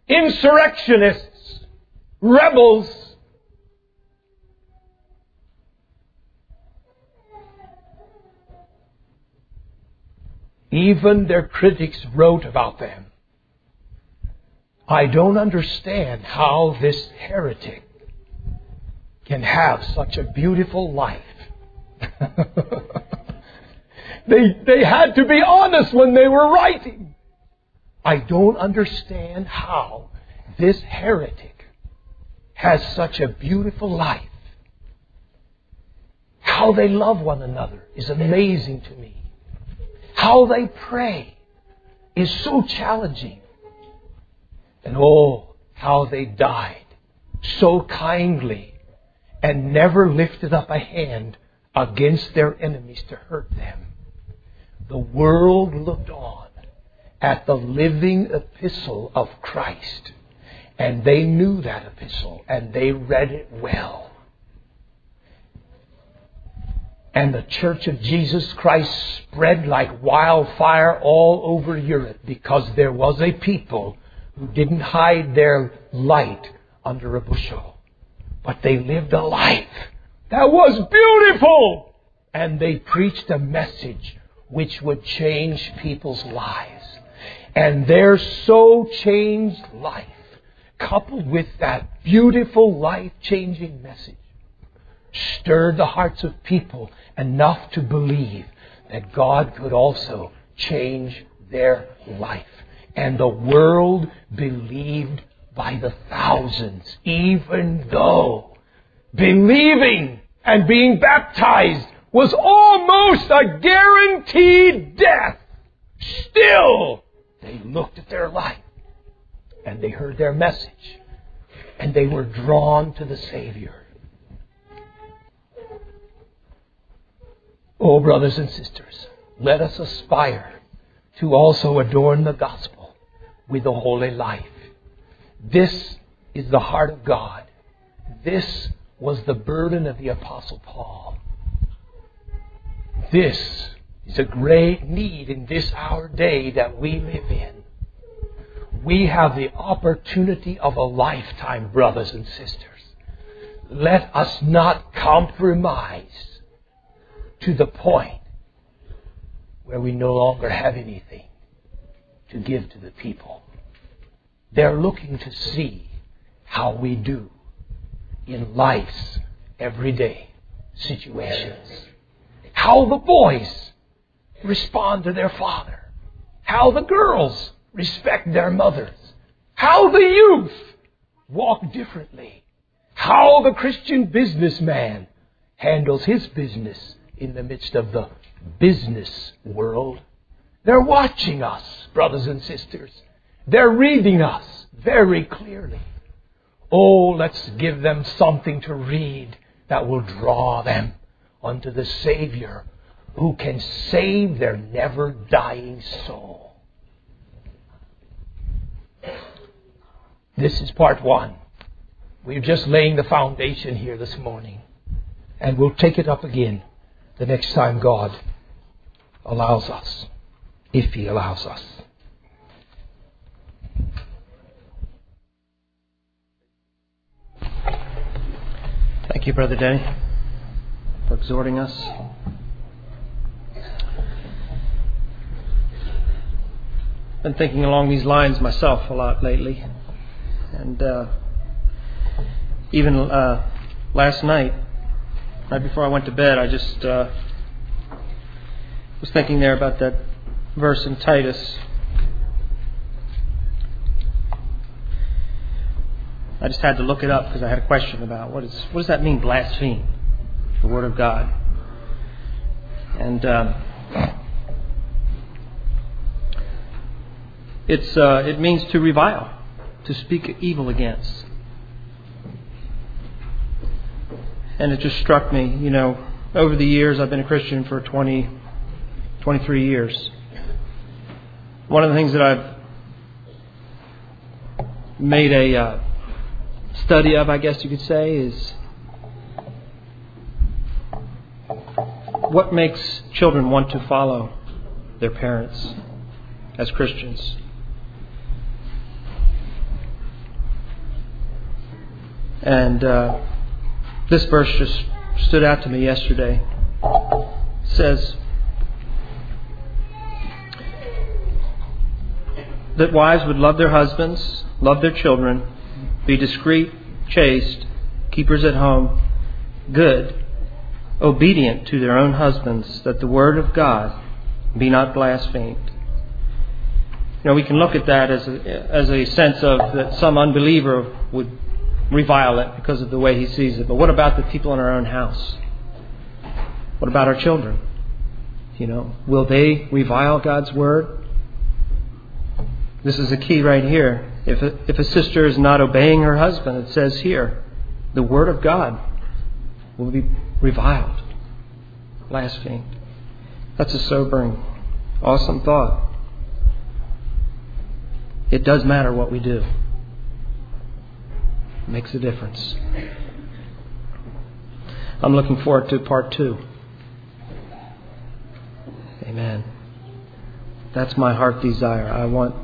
insurrectionists, rebels. Even their critics wrote about them. I don't understand how this heretic can have such a beautiful life. they, they had to be honest when they were writing. I don't understand how this heretic has such a beautiful life. How they love one another is amazing to me. How they pray is so challenging. And oh, how they died so kindly and never lifted up a hand against their enemies to hurt them. The world looked on at the living epistle of Christ, and they knew that epistle, and they read it well. And the Church of Jesus Christ spread like wildfire all over Europe because there was a people who didn't hide their light under a bushel. But they lived a life that was beautiful. And they preached a message which would change people's lives. And their so changed life, coupled with that beautiful life-changing message, stirred the hearts of people enough to believe that God could also change their life. And the world believed by the thousands, even though believing and being baptized was almost a guaranteed death. Still, they looked at their life and they heard their message and they were drawn to the Savior. Oh, brothers and sisters, let us aspire to also adorn the gospel with a holy life. This is the heart of God. This was the burden of the Apostle Paul. This is a great need in this our day that we live in. We have the opportunity of a lifetime, brothers and sisters. Let us not compromise to the point where we no longer have anything to give to the people. They're looking to see how we do in life's everyday situations. How the boys respond to their father. How the girls respect their mothers. How the youth walk differently. How the Christian businessman handles his business in the midst of the business world. They're watching us, brothers and sisters. They're reading us very clearly. Oh, let's give them something to read that will draw them unto the Savior who can save their never-dying soul. This is part one. We're just laying the foundation here this morning. And we'll take it up again the next time God allows us, if He allows us. Thank you, Brother Denny, for exhorting us. I've been thinking along these lines myself a lot lately. And uh, even uh, last night, right before I went to bed, I just uh, was thinking there about that verse in Titus. I just had to look it up because I had a question about what is what does that mean, blaspheme the Word of God? And um, it's uh, it means to revile, to speak evil against. And it just struck me, you know, over the years, I've been a Christian for twenty, twenty-three years. One of the things that I've made a uh, study of, I guess you could say, is what makes children want to follow their parents as Christians. And uh, this verse just stood out to me yesterday. It says that wives would love their husbands, love their children, be discreet, chaste, keepers at home, good, obedient to their own husbands, that the word of God be not blasphemed. You know, we can look at that as a, as a sense of that some unbeliever would revile it because of the way he sees it. But what about the people in our own house? What about our children? You know, will they revile God's word? This is a key right here. If a, if a sister is not obeying her husband, it says here, the word of God will be reviled, blasphemed. That's a sobering, awesome thought. It does matter what we do. It makes a difference. I'm looking forward to part two. Amen. That's my heart desire. I want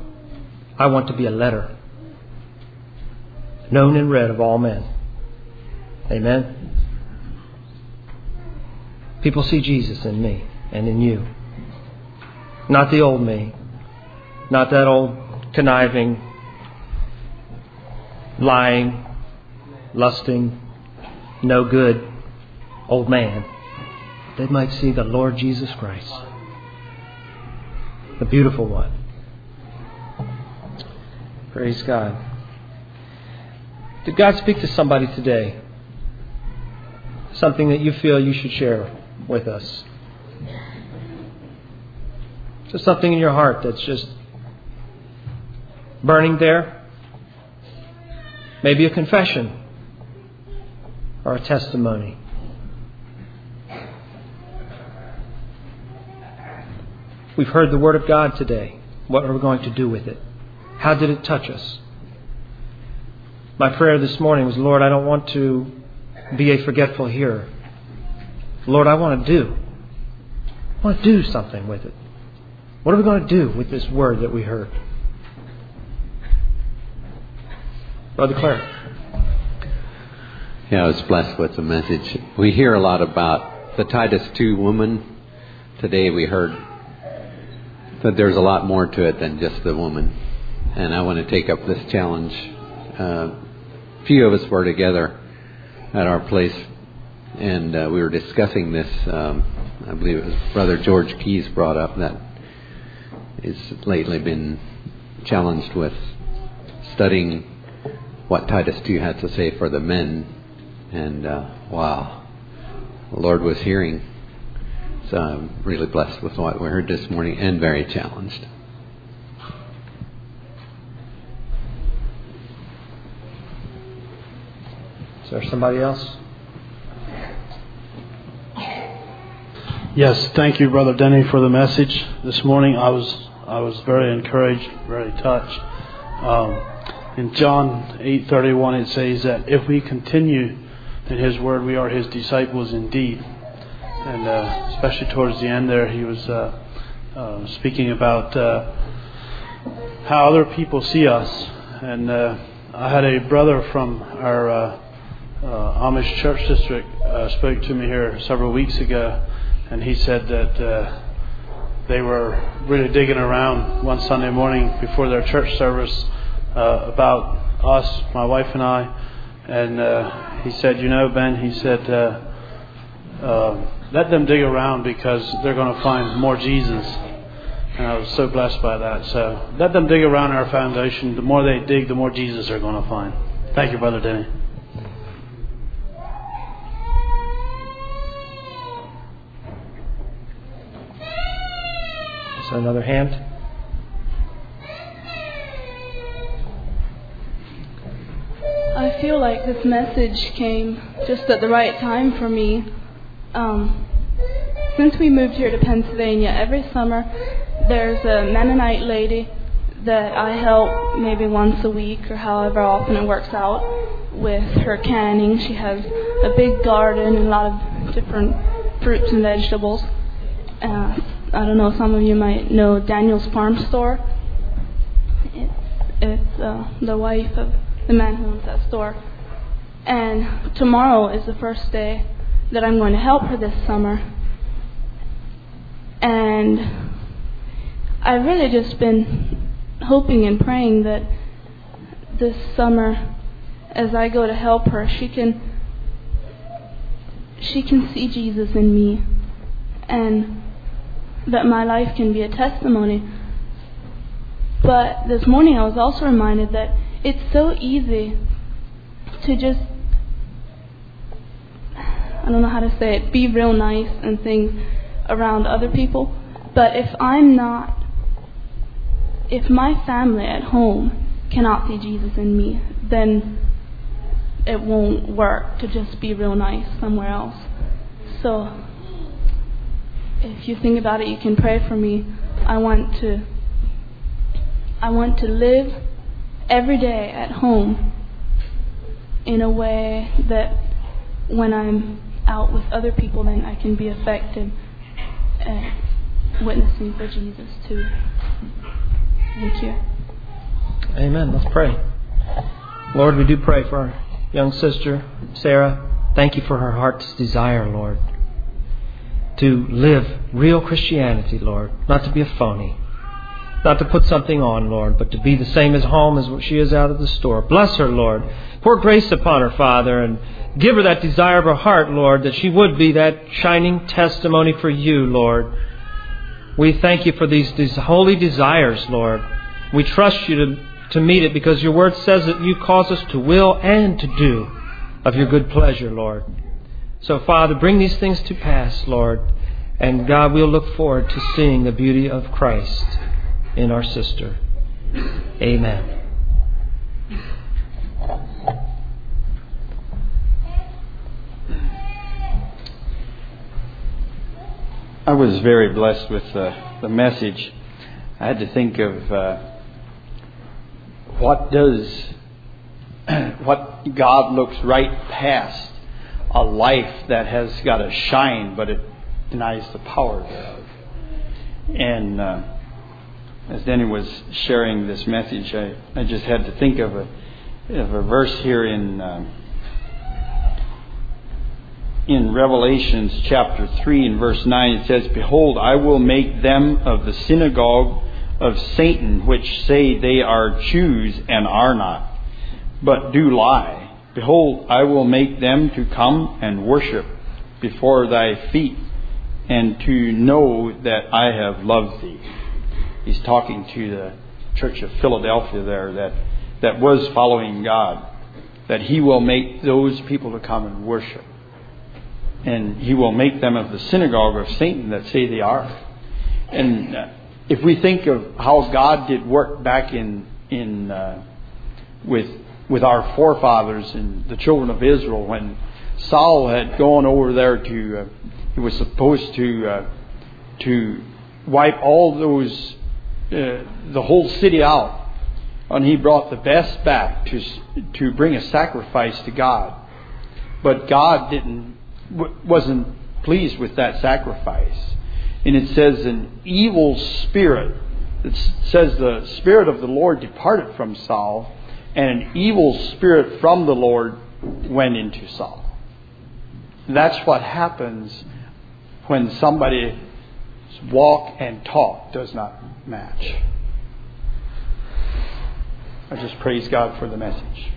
I want to be a letter known and read of all men. Amen. People see Jesus in me and in you. Not the old me. Not that old conniving, lying, lusting, no good old man. They might see the Lord Jesus Christ. the beautiful one. Praise God. Did God speak to somebody today? Something that you feel you should share with us? Just something in your heart that's just burning there? Maybe a confession or a testimony. We've heard the Word of God today. What are we going to do with it? How did it touch us? My prayer this morning was, Lord, I don't want to be a forgetful hearer. Lord, I want to do. I want to do something with it. What are we going to do with this word that we heard? Brother Claire. Yeah, I was blessed with the message. We hear a lot about the Titus two woman. Today we heard that there's a lot more to it than just the woman. And I want to take up this challenge. Uh, few of us were together at our place, and uh, we were discussing this. Um, I believe it was Brother George Keyes brought up that it's lately been challenged with studying what Titus two had to say for the men. And uh, wow, the Lord was hearing. So I'm really blessed with what we heard this morning and very challenged. Is there somebody else? Yes, thank you, Brother Denny, for the message this morning. I was I was very encouraged, very touched. Um, in John eight thirty-one, it says that if we continue in His Word, we are His disciples indeed. And uh, especially towards the end there, he was uh, uh, speaking about uh, how other people see us. And uh, I had a brother from our Uh, Uh, Amish church district uh, spoke to me here several weeks ago, and he said that uh, they were really digging around one Sunday morning before their church service uh, about us, my wife and I, and uh, he said, you know, Ben, he said, uh, uh, let them dig around because they're going to find more Jesus. And I was so blessed by that. So let them dig around our foundation. The more they dig, the more Jesus they're going to find. Thank you, Brother Denny. Another hand. I feel like this message came just at the right time for me. Um, since we moved here to Pennsylvania, every summer there's a Mennonite lady that I help maybe once a week or however often it works out with her canning. She has a big garden and a lot of different fruits and vegetables. Uh, I don't know, some of you might know Daniel's Farm Store. It's, it's uh, the wife of the man who owns that store. And tomorrow is the first day that I'm going to help her this summer. And I've really just been hoping and praying that this summer, as I go to help her, she can she can see Jesus in me. And that my life can be a testimony. But this morning I was also reminded that it's so easy to just, I don't know how to say it, be real nice and things around other people. But if I'm not, if my family at home cannot see Jesus in me, then it won't work to just be real nice somewhere else. So if you think about it, you can pray for me. I want to I want to live every day at home in a way that when I'm out with other people, then I can be effective at witnessing for Jesus too. Thank you. Amen. Let's pray. Lord, we do pray for our young sister, Sarah. Thank you for her heart's desire, Lord, to live real Christianity, Lord, not to be a phony, not to put something on, Lord, but to be the same as home as what she is out of the store. Bless her, Lord. Pour grace upon her, Father, and give her that desire of her heart, Lord, that she would be that shining testimony for you, Lord. We thank you for these, these holy desires, Lord. We trust you to, to meet it, because your word says that you cause us to will and to do of your good pleasure, Lord. So, Father, bring these things to pass, Lord. And, God, we'll look forward to seeing the beauty of Christ in our sister. Amen. I was very blessed with uh, the message. I had to think of uh, what does what God looks right past a life that has got to shine, but it denies the power thereof. And uh, as Denny was sharing this message, I, I just had to think of a of a verse here in uh, in Revelation chapter three and verse nine. It says, "Behold, I will make them of the synagogue of Satan, which say they are Jews and are not, but do lie. Behold, I will make them to come and worship before thy feet, and to know that I have loved thee." He's talking to the church of Philadelphia there that, that was following God, that he will make those people to come and worship. And he will make them of the synagogue of Satan that say they are. And uh, if we think of how God did work back in in uh, with with our forefathers and the children of Israel, when Saul had gone over there to uh, he was supposed to uh, to wipe all those uh, the whole city out, and he brought the best back to to bring a sacrifice to God, but God didn't. wasn't pleased with that sacrifice. And it says an evil spirit, it says the Spirit of the Lord departed from Saul, and an evil spirit from the Lord went into Saul. And that's what happens when somebody's walk and talk does not match. I just praise God for the message.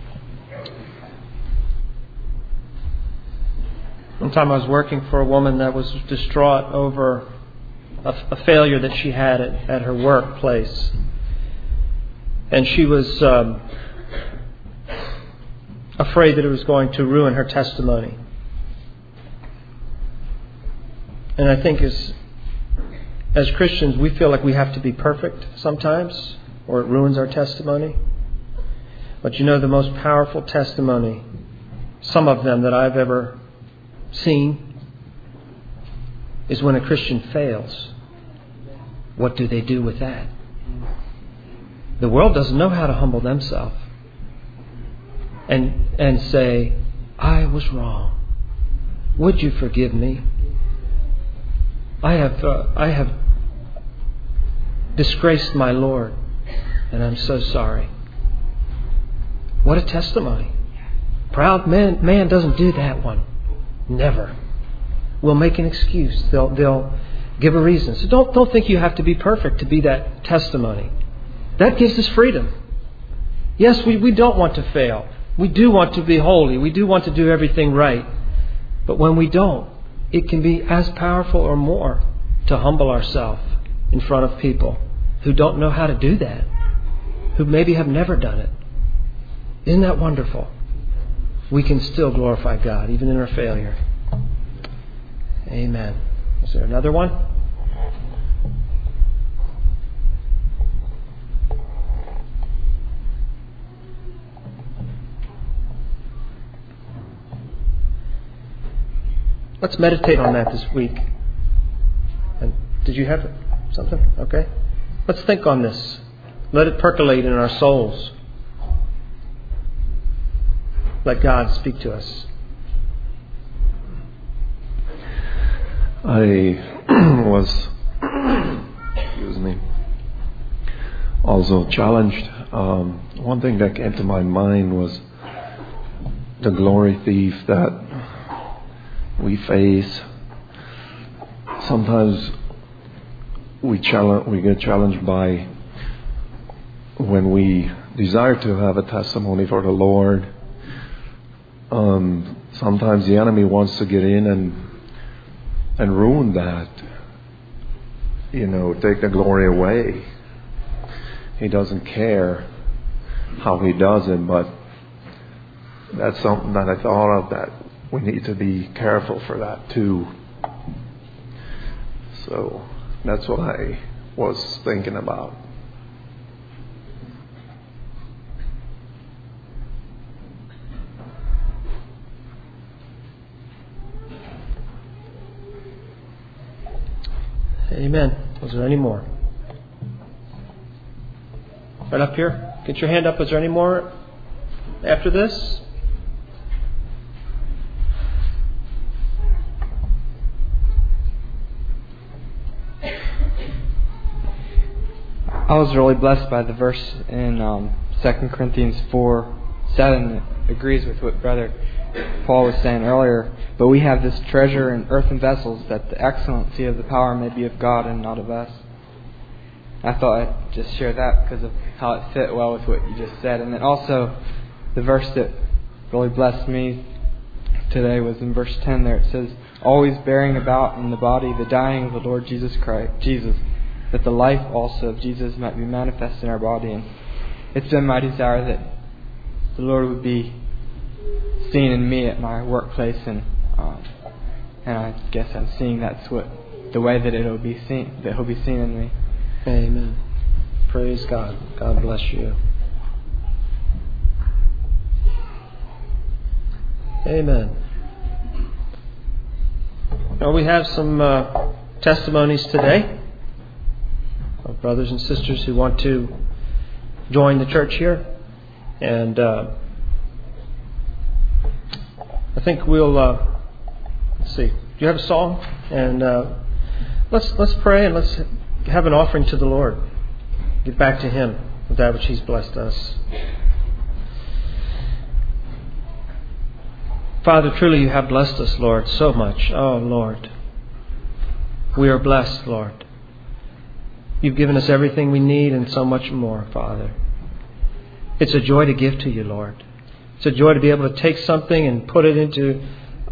One time I was working for a woman that was distraught over a, a failure that she had at, at her workplace. And she was um, afraid that it was going to ruin her testimony. And I think as, as Christians, we feel like we have to be perfect sometimes, or it ruins our testimony. But you know, the most powerful testimony, some of them that I've ever seen, is when a Christian fails. What do they do with that? The world doesn't know how to humble themselves and and say, "I was wrong. Would you forgive me? I have uh, I have disgraced my Lord, and I'm so sorry." What a testimony! Proud man man doesn't do that one. Never. We'll make an excuse. They'll they'll give a reason. So don't don't think you have to be perfect to be that testimony. That gives us freedom. Yes, we, we don't want to fail. We do want to be holy. We do want to do everything right. But when we don't, it can be as powerful or more to humble ourselves in front of people who don't know how to do that, who maybe have never done it. Isn't that wonderful? We can still glorify God, even in our failure. Amen. Is there another one? Let's meditate on that this week. And did you have something? Okay. Let's think on this. Let it percolate in our souls. Let God speak to us. I was, excuse me, also challenged. Um, one thing that came to my mind was the glory thief that we face. Sometimes we challenge, we get challenged by when we desire to have a testimony for the Lord. Um, sometimes the enemy wants to get in and and ruin that. you know, take the glory away. He doesn't care how he does it, but that's something that I thought of, that we need to be careful for that too. So that's what I was thinking about. Amen. Was there any more? Right up here. Get your hand up. Is there any more after this? I was really blessed by the verse in um, Second Corinthians four seven. It agrees with what Brother Paul was saying earlier. But we have this treasure in earthen vessels, that the excellency of the power may be of God and not of us. I thought I'd just share that because of how it fit well with what you just said. And then also, the verse that really blessed me today was in verse ten there. It says, "Always bearing about in the body the dying of the Lord Jesus Christ, Jesus, that the life also of Jesus might be manifest in our body." And it's been my desire that the Lord would be seen in me at my workplace, and Um, and I guess I'm seeing that's what the way that it'll be seen, that he'll be seen in me. Amen. Praise God. God bless you. Amen. Now we have some uh, testimonies today of brothers and sisters who want to join the church here, and uh, I think we'll. Uh, Let's see. Do you have a song? And uh, let's let's pray and let's have an offering to the Lord. Give back to Him with that which He's blessed us. Father, truly You have blessed us, Lord, so much. Oh, Lord. We are blessed, Lord. You've given us everything we need and so much more, Father. It's a joy to give to You, Lord. It's a joy to be able to take something and put it into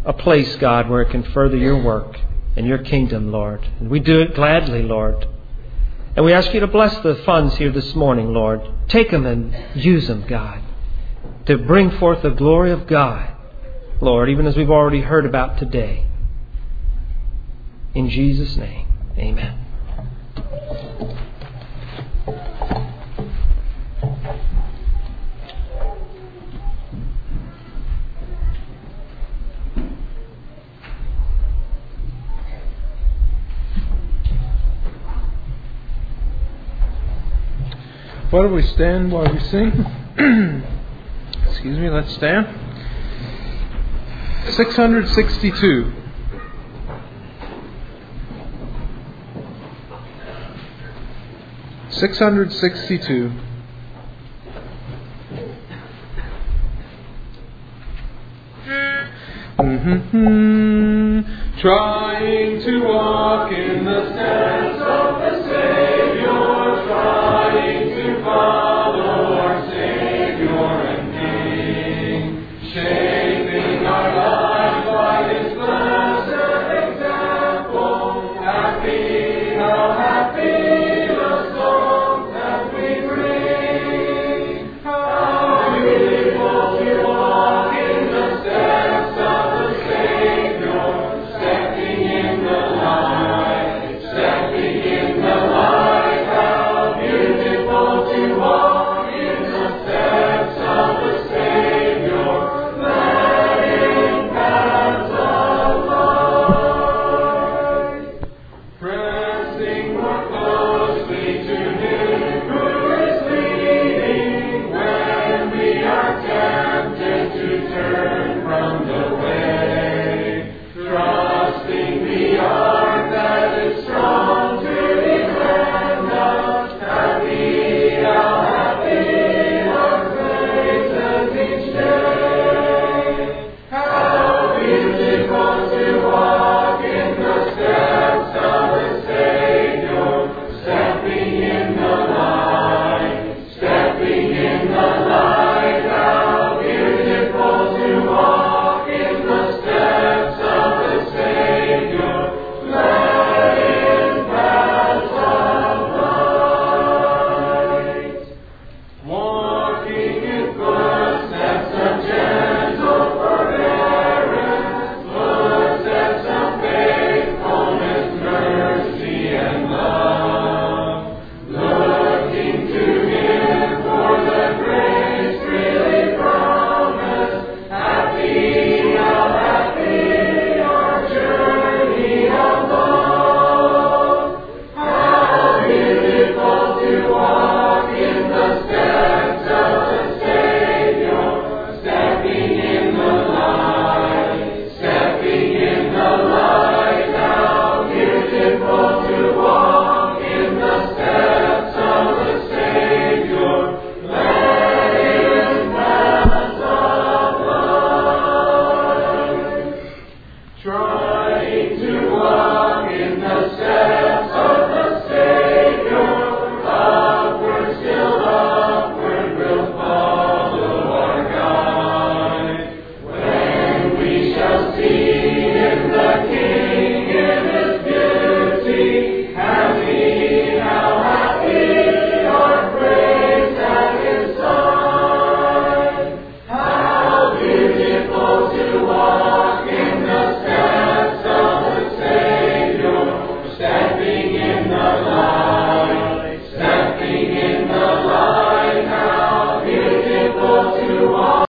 a place, God, where it can further Your work and Your kingdom, Lord. And we do it gladly, Lord. And we ask You to bless the funds here this morning, Lord. Take them and use them, God, to bring forth the glory of God, Lord, even as we've already heard about today. In Jesus' name, amen. Why don't we stand while we sing? Excuse me, let's stand. six sixty-two. six sixty-two. Mm-hmm. Trying to walk in the steps of the Savior, trying to follow our Savior and King, shaping our life by His blessed example. Happy, how happy the song that we bring. How beautiful to walk in the steps of the Savior, stepping in the light, stepping in the light. strong.